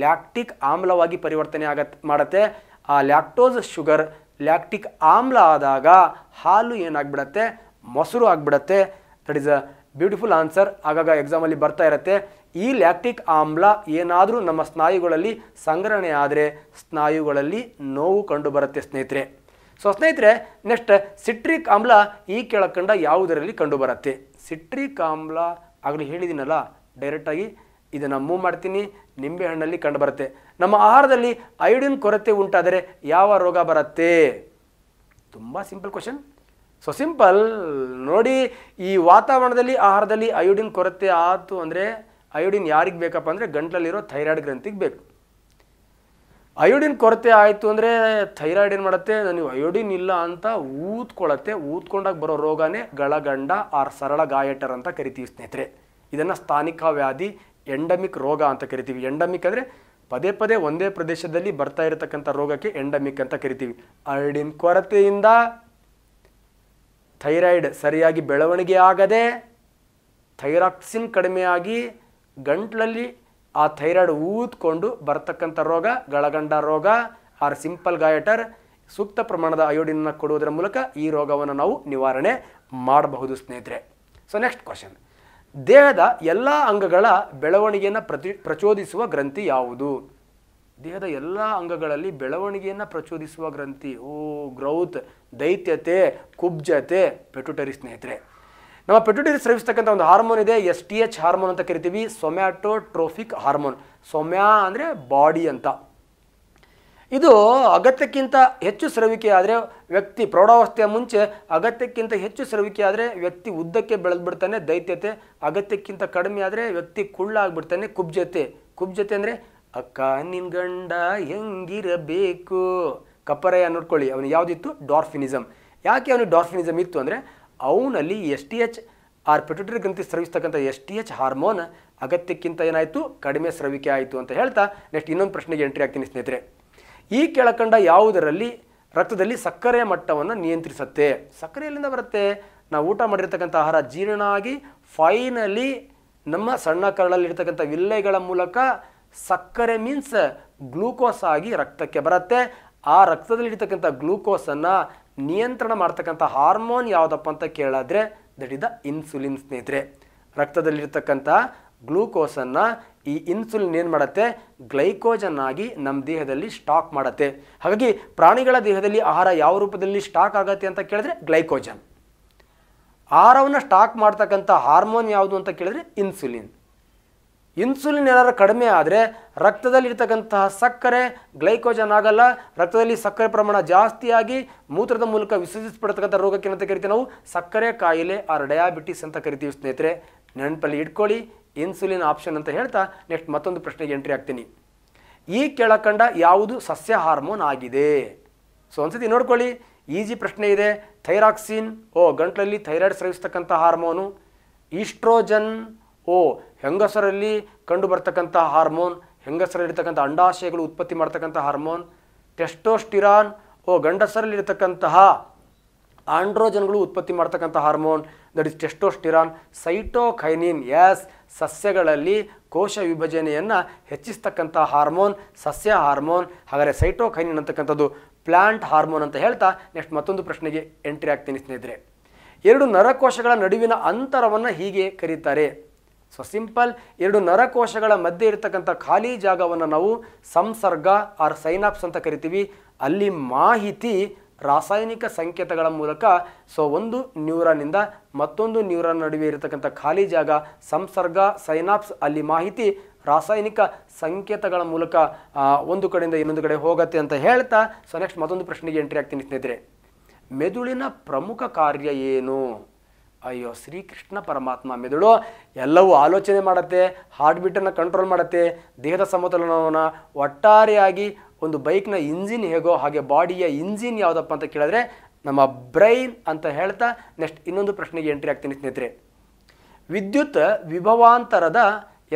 lactic ಆಮ್ಲವಾಗಿ ಪರಿವರ್ತನೆ ಆಗತ್ತೆ ಮಾಡುತ್ತೆ. ಆ ಲ್ಯಾಕ್ಟೋಸ್ ಶುಗರ್ ಲ್ಯಾಕ್ಟಿಕ್ ಆಮ್ಲ ಆದಾಗ ಹಾಲು ಏನಾಗ್ಬಿಡತ್ತೆ? ಮೊಸರು ಆಗಿಬಿಡತ್ತೆ. That is a beautiful answer. ಆಗಾಗ ಎಕ್ಸಾಮಲ್ಲಿ ಬರ್ತಾ ಇರುತ್ತೆ. ಈ ಲ್ಯಾಕ್ಟಿಕ್ ಆಮ್ಲ ಏನಾದರೂ ನಮ್ಮ ಸ್ನಾಯುಗಳಲ್ಲಿ ಸಂಗ್ರಹಣೆ ಆದರೆ ಸ್ನಾಯುಗಳಲ್ಲಿ ನೋವು ಕಂಡುಬರುತ್ತೆ ಸ್ನೇಹಿತರೆ. ಸೊ ಸ್ನೇಹಿತರೆ ನೆಕ್ಸ್ಟ್, ಸಿಟ್ರಿಕ್ ಆಮ್ಲ ಈ ಕೆಳಕಂಡ ಯಾವುದರಲ್ಲಿ ಕಂಡುಬರುತ್ತೆ? ಸಿಟ್ರಿಕ್ ಆಮ್ಲ ಆಗಲೇ ಹೇಳಿದ್ದೀನಲ್ಲ, ಡೈರೆಕ್ಟಾಗಿ ಇದನ್ನು ಮೂವ್ ಮಾಡ್ತೀನಿ, ನಿಂಬೆಹಣ್ಣಲ್ಲಿ ಕಂಡುಬರುತ್ತೆ. ನಮ್ಮ ಆಹಾರದಲ್ಲಿ ಐಡಿನ್ ಕೊರತೆ ಉಂಟಾದರೆ ಯಾವ ರೋಗ ಬರುತ್ತೆ? ತುಂಬ ಸಿಂಪಲ್ ಕ್ವಶನ್. ಸೊ ಸಿಂಪಲ್ ನೋಡಿ, ಈ ವಾತಾವರಣದಲ್ಲಿ ಆಹಾರದಲ್ಲಿ ಅಯೋಡಿನ್ ಕೊರತೆ ಆಯಿತು ಅಂದರೆ ಅಯೋಡಿನ್ ಯಾರಿಗೆ ಬೇಕಪ್ಪ ಅಂದರೆ ಗಂಟ್ಲಲ್ಲಿರೋ ಥೈರಾಯ್ಡ್ ಗ್ರಂಥಿಗೆ ಬೇಕು. ಅಯೋಡಿನ್ ಕೊರತೆ ಆಯಿತು ಅಂದರೆ ಥೈರಾಯ್ಡ್ ಏನು ಮಾಡುತ್ತೆ? ನೀವು ಅಯೋಡಿನ್ ಇಲ್ಲ ಅಂತ ಊದ್ಕೊಳ್ಳುತ್ತೆ. ಊದ್ಕೊಂಡಾಗ ಬರೋ ರೋಗನೇ ಗಳಗಂಡ ಆರ್ ಸರಳ ಗಾಯಟರ್ ಅಂತ ಕರಿತೀವಿ ಸ್ನೇಹಿತರೆ. ಇದನ್ನು ಸ್ಥಾನಿಕ ವ್ಯಾಧಿ, ಎಂಡಮಿಕ್ ರೋಗ ಅಂತ ಕರಿತೀವಿ. ಎಂಡಮಿಕ್ ಅಂದರೆ ಪದೇ ಪದೇ ಒಂದೇ ಪ್ರದೇಶದಲ್ಲಿ ಬರ್ತಾ ಇರತಕ್ಕಂಥ ರೋಗಕ್ಕೆ ಎಂಡಮಿಕ್ ಅಂತ ಕರಿತೀವಿ. ಅಯೋಡಿನ್ ಕೊರತೆಯಿಂದ ಥೈರಾಯ್ಡ್ ಸರಿಯಾಗಿ ಬೆಳವಣಿಗೆ ಆಗದೆ ಥೈರಾಕ್ಸಿನ್ ಕಡಿಮೆಯಾಗಿ ಗಂಟ್ಲಲ್ಲಿ ಆ ಥೈರಾಯ್ಡ್ ಊದ್ಕೊಂಡು ಬರ್ತಕ್ಕಂಥ ರೋಗ ಗಳಗಂಡ ರೋಗ ಆರ್ ಸಿಂಪಲ್ ಗಾಯಟರ್. ಸೂಕ್ತ ಪ್ರಮಾಣದ ಅಯೋಡಿನ ಕೊಡುವುದರ ಮೂಲಕ ಈ ರೋಗವನ್ನು ನಾವು ನಿವಾರಣೆ ಮಾಡಬಹುದು ಸ್ನೇಹಿತರೆ. ಸೊ ನೆಕ್ಸ್ಟ್ ಕ್ವಶನ್, ದೇಹದ ಎಲ್ಲ ಅಂಗಗಳ ಬೆಳವಣಿಗೆಯನ್ನು ಪ್ರತಿ ಪ್ರಚೋದಿಸುವ ಗ್ರಂಥಿ ಯಾವುದು? ದೇಹದ ಎಲ್ಲ ಅಂಗಗಳಲ್ಲಿ ಬೆಳವಣಿಗೆಯನ್ನು ಪ್ರಚೋದಿಸುವ ಗ್ರಂಥಿ, ಓ ಗ್ರೌತ್, ದೈತ್ಯತೆ, ಕುಬ್ಜತೆ, ಪೆಟುಟರಿ ಸ್ನೇಹಿತರೆ. ನಮ್ಮ ಪೆಟುಟರಿ ಸ್ರವಿಸ್ತಕ್ಕಂಥ ಒಂದು ಹಾರ್ಮೋನ್ ಇದೆ, ಎಸ್ ಟಿ ಎಚ್ ಹಾರ್ಮೋನ್ ಅಂತ ಕರಿತೀವಿ, ಸೊಮ್ಯಾಟೋಟ್ರೋಫಿಕ್ ಹಾರ್ಮೋನ್. ಸೊಮ್ಯಾ ಅಂದರೆ ಬಾಡಿ ಅಂತ. ಇದು ಅಗತ್ಯಕ್ಕಿಂತ ಹೆಚ್ಚು ಸ್ರವಿಕೆ ಆದರೆ ವ್ಯಕ್ತಿ ಪ್ರೌಢಾವಸ್ಥೆಯ ಮುಂಚೆ ಅಗತ್ಯಕ್ಕಿಂತ ಹೆಚ್ಚು ಸ್ರವಿಕೆ ಆದರೆ ವ್ಯಕ್ತಿ ಉದ್ದಕ್ಕೆ ಬೆಳೆದ್ಬಿಡ್ತಾನೆ, ದೈತ್ಯತೆ. ಅಗತ್ಯಕ್ಕಿಂತ ಕಡಿಮೆ ಆದರೆ ವ್ಯಕ್ತಿ ಕುಳ್ಳಾಗ್ಬಿಡ್ತಾನೆ, ಕುಬ್ಜತೆ. ಕುಬ್ಜತೆ ಅಂದರೆ ಅಕ್ಕ ನಿನ್ನ ಗಂಡ ಹೆಂಗಿರಬೇಕು ಕಪ್ಪರೆಯ ನೋಡ್ಕೊಳ್ಳಿ, ಅವನು ಯಾವುದಿತ್ತು? ಡಾರ್ಫಿನಿಸಮ್. ಯಾಕೆ ಅವನಿಗೆ ಡಾರ್ಫಿನಿಸಮ್ ಇತ್ತು ಅಂದರೆ ಅವನಲ್ಲಿ S T H or pituitary ಗ್ರಂಥಿ ಸ್ರವಿಸ್ತಕ್ಕಂಥ ಎಸ್ ಟಿ ಎಚ್ ಹಾರ್ಮೋನ್ ಅಗತ್ಯಕ್ಕಿಂತ ಏನಾಯಿತು? ಕಡಿಮೆ ಸ್ರವಿಕೆ ಆಯಿತು ಅಂತ ಹೇಳ್ತಾ ನೆಕ್ಸ್ಟ್ ಇನ್ನೊಂದು ಪ್ರಶ್ನೆಗೆ ಎಂಟ್ರಿ ಆಗ್ತೀನಿ ಸ್ನೇಹಿತರೆ. ಈ ಕೆಳಕಂಡ ಯಾವುದರಲ್ಲಿ ರಕ್ತದಲ್ಲಿ ಸಕ್ಕರೆಯ ಮಟ್ಟವನ್ನು ನಿಯಂತ್ರಿಸುತ್ತೆ? ಸಕ್ಕರೆ ಎಲ್ಲಿಂದ ಬರುತ್ತೆ? ನಾವು ಊಟ ಮಾಡಿರ್ತಕ್ಕಂಥ ಆಹಾರ ಜೀರ್ಣ ಆಗಿ ಫೈನಲಿ ನಮ್ಮ ಸಣ್ಣ ಕರಳಲ್ಲಿರ್ತಕ್ಕಂಥ ವಿಲ್ಲೆಗಳ ಮೂಲಕ ಸಕ್ಕರೆ ಮೀನ್ಸ್ ಗ್ಲೂಕೋಸ್ ಆಗಿ ರಕ್ತಕ್ಕೆ ಬರುತ್ತೆ. ಆ ರಕ್ತದಲ್ಲಿರ್ತಕ್ಕಂಥ ಗ್ಲೂಕೋಸನ್ನು ನಿಯಂತ್ರಣ ಮಾಡ್ತಕ್ಕಂಥ ಹಾರ್ಮೋನ್ ಯಾವುದಪ್ಪ ಅಂತ ಕೇಳಿದ್ರೆ ದಟ್ ಇಸ್ ದ ಇನ್ಸುಲಿನ್ ಸ್ನೇಹಿತರೆ. ರಕ್ತದಲ್ಲಿರ್ತಕ್ಕಂಥ ಗ್ಲೂಕೋಸನ್ನು ಈ ಇನ್ಸುಲಿನ್ ಏನು ಮಾಡುತ್ತೆ? ಗ್ಲೈಕೋಜನ್ ಆಗಿ ನಮ್ಮ ದೇಹದಲ್ಲಿ ಸ್ಟಾಕ್ ಮಾಡುತ್ತೆ. ಹಾಗಾಗಿ ಪ್ರಾಣಿಗಳ ದೇಹದಲ್ಲಿ ಆಹಾರ ಯಾವ ರೂಪದಲ್ಲಿ ಸ್ಟಾಕ್ ಆಗುತ್ತೆ ಅಂತ ಕೇಳಿದ್ರೆ ಗ್ಲೈಕೋಜನ್. ಆಹಾರವನ್ನು ಸ್ಟಾಕ್ ಮಾಡ್ತಕ್ಕಂಥ ಹಾರ್ಮೋನ್ ಯಾವುದು ಅಂತ ಕೇಳಿದ್ರೆ ಇನ್ಸುಲಿನ್. ಇನ್ಸುಲಿನ್ ಏನಾದರೂ ಕಡಿಮೆ ಆದರೆ ರಕ್ತದಲ್ಲಿರ್ತಕ್ಕಂತಹ ಸಕ್ಕರೆ ಗ್ಲೈಕೋಜನ್ ಆಗಲ್ಲ, ರಕ್ತದಲ್ಲಿ ಸಕ್ಕರೆ ಪ್ರಮಾಣ ಜಾಸ್ತಿಯಾಗಿ ಮೂತ್ರದ ಮೂಲಕ ವಿಸರ್ಜಿಸಲ್ಪಡ್ತಕ್ಕಂಥ ರೋಗಕ್ಕೆ ಏನಂತ ಕರಿತೀವಿ ನಾವು? ಸಕ್ಕರೆ ಕಾಯಿಲೆ ಆರ್ ಡಯಾಬಿಟಿಸ್ ಅಂತ ಕರಿತೀವಿ ಸ್ನೇಹಿತರೆ. ನೆನಪಲ್ಲಿ ಇಟ್ಕೊಳ್ಳಿ, ಇನ್ಸುಲಿನ್ ಆಪ್ಷನ್ ಅಂತ ಹೇಳ್ತಾ ನೆಕ್ಸ್ಟ್ ಮತ್ತೊಂದು ಪ್ರಶ್ನೆಗೆ ಎಂಟ್ರಿ ಆಗ್ತೀನಿ. ಈ ಕೆಳಕಂಡ ಯಾವುದು ಸಸ್ಯ ಹಾರ್ಮೋನ್ ಆಗಿದೆ? ಸೊ ಒಂದ್ಸತಿ ನೋಡ್ಕೊಳ್ಳಿ, ಈಜಿ ಪ್ರಶ್ನೆ ಇದೆ. ಥೈರಾಕ್ಸಿನ್ ಓ ಗಂಟಲಲ್ಲಿ ಥೈರಾಯ್ಡ್ ಸ್ರವಿಸ್ತಕ್ಕಂಥ ಹಾರ್ಮೋನು. ಈಸ್ಟ್ರೋಜನ್ ಓ ಹೆಂಗಸರಲ್ಲಿ ಕಂಡು ಬರ್ತಕ್ಕಂಥ ಹಾರ್ಮೋನ್, ಹೆಂಗಸರಲ್ಲಿರ್ತಕ್ಕಂಥ ಅಂಡಾಶಯಗಳು ಉತ್ಪತ್ತಿ ಮಾಡ್ತಕ್ಕಂಥ ಹಾರ್ಮೋನ್. ಟೆಸ್ಟೋಸ್ಟಿರಾನ್ ಓ ಗಂಡಸರಲ್ಲಿರ್ತಕ್ಕಂತಹ ಆಂಡ್ರೋಜನ್ಗಳು ಉತ್ಪತ್ತಿ ಮಾಡ್ತಕ್ಕಂಥ hormone, that is testosterone. Cytokinin is ಸಸ್ಯಗಳಲ್ಲಿ ಕೋಶ ವಿಭಜನೆಯನ್ನು ಹೆಚ್ಚಿಸ್ತಕ್ಕಂಥ ಹಾರ್ಮೋನ್ ಸಸ್ಯ ಹಾರ್ಮೋನ್, ಹಾಗಾದರೆ ಸೈಟೋಕೈನಿನ್ ಅಂತಕ್ಕಂಥದ್ದು ಪ್ಲಾಂಟ್ ಹಾರ್ಮೋನ್ ಅಂತ ಹೇಳ್ತಾ ನೆಕ್ಸ್ಟ್ ಮತ್ತೊಂದು ಪ್ರಶ್ನೆಗೆ ಎಂಟ್ರಿ ಆಗ್ತೀನಿ ಸ್ನೇಹಿತರೆ. ಎರಡು ನರಕೋಶಗಳ ನಡುವಿನ ಅಂತರವನ್ನು ಹೀಗೆ ಕರೀತಾರೆ. ಸೊ ಸಿಂಪಲ್, ಎರಡು ನರಕೋಶಗಳ ಮಧ್ಯೆ ಇರತಕ್ಕಂಥ ಖಾಲಿ ಜಾಗವನ್ನು ನಾವು ಸಂಸರ್ಗ ಆರ್ ಸೈನಾಪ್ಸ್ ಅಂತ ಕರಿತೀವಿ. ಅಲ್ಲಿ ಮಾಹಿತಿ ರಾಸಾಯನಿಕ ಸಂಕೇತಗಳ ಮೂಲಕ ಸೊ ಒಂದು ನ್ಯೂರಾನಿಂದ ಮತ್ತೊಂದು ನ್ಯೂರಾನ್ ನಡುವೆ ಇರತಕ್ಕಂಥ ಖಾಲಿ ಜಾಗ ಸಂಸರ್ಗ ಸೈನಾಪ್ಸ್, ಅಲ್ಲಿ ಮಾಹಿತಿ ರಾಸಾಯನಿಕ ಸಂಕೇತಗಳ ಮೂಲಕ ಒಂದು ಕಡೆಯಿಂದ ಇನ್ನೊಂದು ಕಡೆ ಹೋಗುತ್ತೆ ಅಂತ ಹೇಳ್ತಾ ಸೊ ನೆಕ್ಸ್ಟ್ ಮತ್ತೊಂದು ಪ್ರಶ್ನೆಗೆ ಎಂಟ್ರಿ ಆಗ್ತೀನಿ ಸ್ನೇಹಿತರೆ. ಮೆದುಳಿನ ಪ್ರಮುಖ ಕಾರ್ಯ ಏನು? ಅಯ್ಯೋ ಶ್ರೀಕೃಷ್ಣ ಪರಮಾತ್ಮ, ಮೆದುಳು ಎಲ್ಲವೂ ಆಲೋಚನೆ ಮಾಡುತ್ತೆ, ಹಾರ್ಟ್ ಬೀಟನ್ನು ಕಂಟ್ರೋಲ್ ಮಾಡುತ್ತೆ, ದೇಹದ ಸಮತೋಲನವನ್ನು ಒಟ್ಟಾರೆಯಾಗಿ ಒಂದು ಬೈಕ್ನ ಇಂಜಿನ್ ಹೇಗೋ ಹಾಗೆ ಬಾಡಿಯ ಇಂಜಿನ್ ಯಾವುದಪ್ಪ ಅಂತ ಕೇಳಿದ್ರೆ ನಮ್ಮ ಬ್ರೈನ್ ಅಂತ ಹೇಳ್ತಾ ನೆಕ್ಸ್ಟ್ ಇನ್ನೊಂದು ಪ್ರಶ್ನೆಗೆ ಎಂಟ್ರಿ ಆಗ್ತೀನಿ ಸ್ನೇಹಿತರೆ. ವಿದ್ಯುತ್ ವಿಭವಾಂತರದ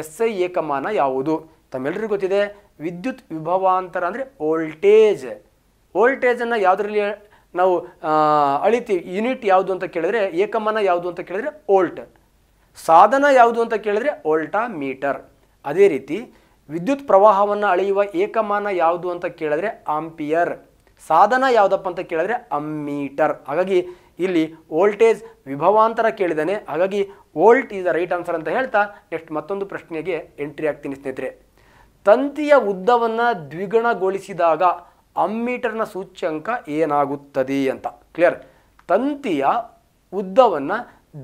ಎಸ್ ಐ ಏಕಮಾನ ಯಾವುದು? ತಮ್ಮೆಲ್ಲರಿಗೂ ಗೊತ್ತಿದೆ ವಿದ್ಯುತ್ ವಿಭವಾಂತರ ಅಂದರೆ ವೋಲ್ಟೇಜ್. ವೋಲ್ಟೇಜನ್ನು ಯಾವುದರಲ್ಲಿ ನಾವು ಅಳಿತೀವಿ, ಯೂನಿಟ್ ಯಾವುದು ಅಂತ ಕೇಳಿದರೆ, ಏಕಮಾನ ಯಾವುದು ಅಂತ ಕೇಳಿದರೆ ವೋಲ್ಟ್, ಸಾಧನ ಯಾವುದು ಅಂತ ಕೇಳಿದರೆ ವೋಲ್ಟಾ ಮೀಟರ್. ಅದೇ ರೀತಿ ವಿದ್ಯುತ್ ಪ್ರವಾಹವನ್ನು ಅಳೆಯುವ ಏಕಮಾನ ಯಾವುದು ಅಂತ ಕೇಳಿದ್ರೆ ಆಂಪಿಯರ್, ಸಾಧನ ಯಾವುದಪ್ಪ ಅಂತ ಕೇಳಿದ್ರೆ ಅಮ್ಮೀಟರ್. ಹಾಗಾಗಿ ಇಲ್ಲಿ ವೋಲ್ಟೇಜ್ ವಿಭವಾಂತರ ಕೇಳಿದ್ದಾನೆ, ಹಾಗಾಗಿ volt is the right answer ಅಂತ ಹೇಳ್ತಾ ನೆಕ್ಸ್ಟ್ ಮತ್ತೊಂದು ಪ್ರಶ್ನೆಗೆ ಎಂಟ್ರಿ ಆಗ್ತೀನಿ ಸ್ನೇಹಿತರೆ. ತಂತಿಯ ಉದ್ದವನ್ನು ದ್ವಿಗುಣಗೊಳಿಸಿದಾಗ ಅಮ್ಮೀಟರ್ನ ಸೂಚ್ಯಂಕ ಏನಾಗುತ್ತದೆ ಅಂತ ಕ್ಲಿಯರ್. ತಂತಿಯ ಉದ್ದವನ್ನು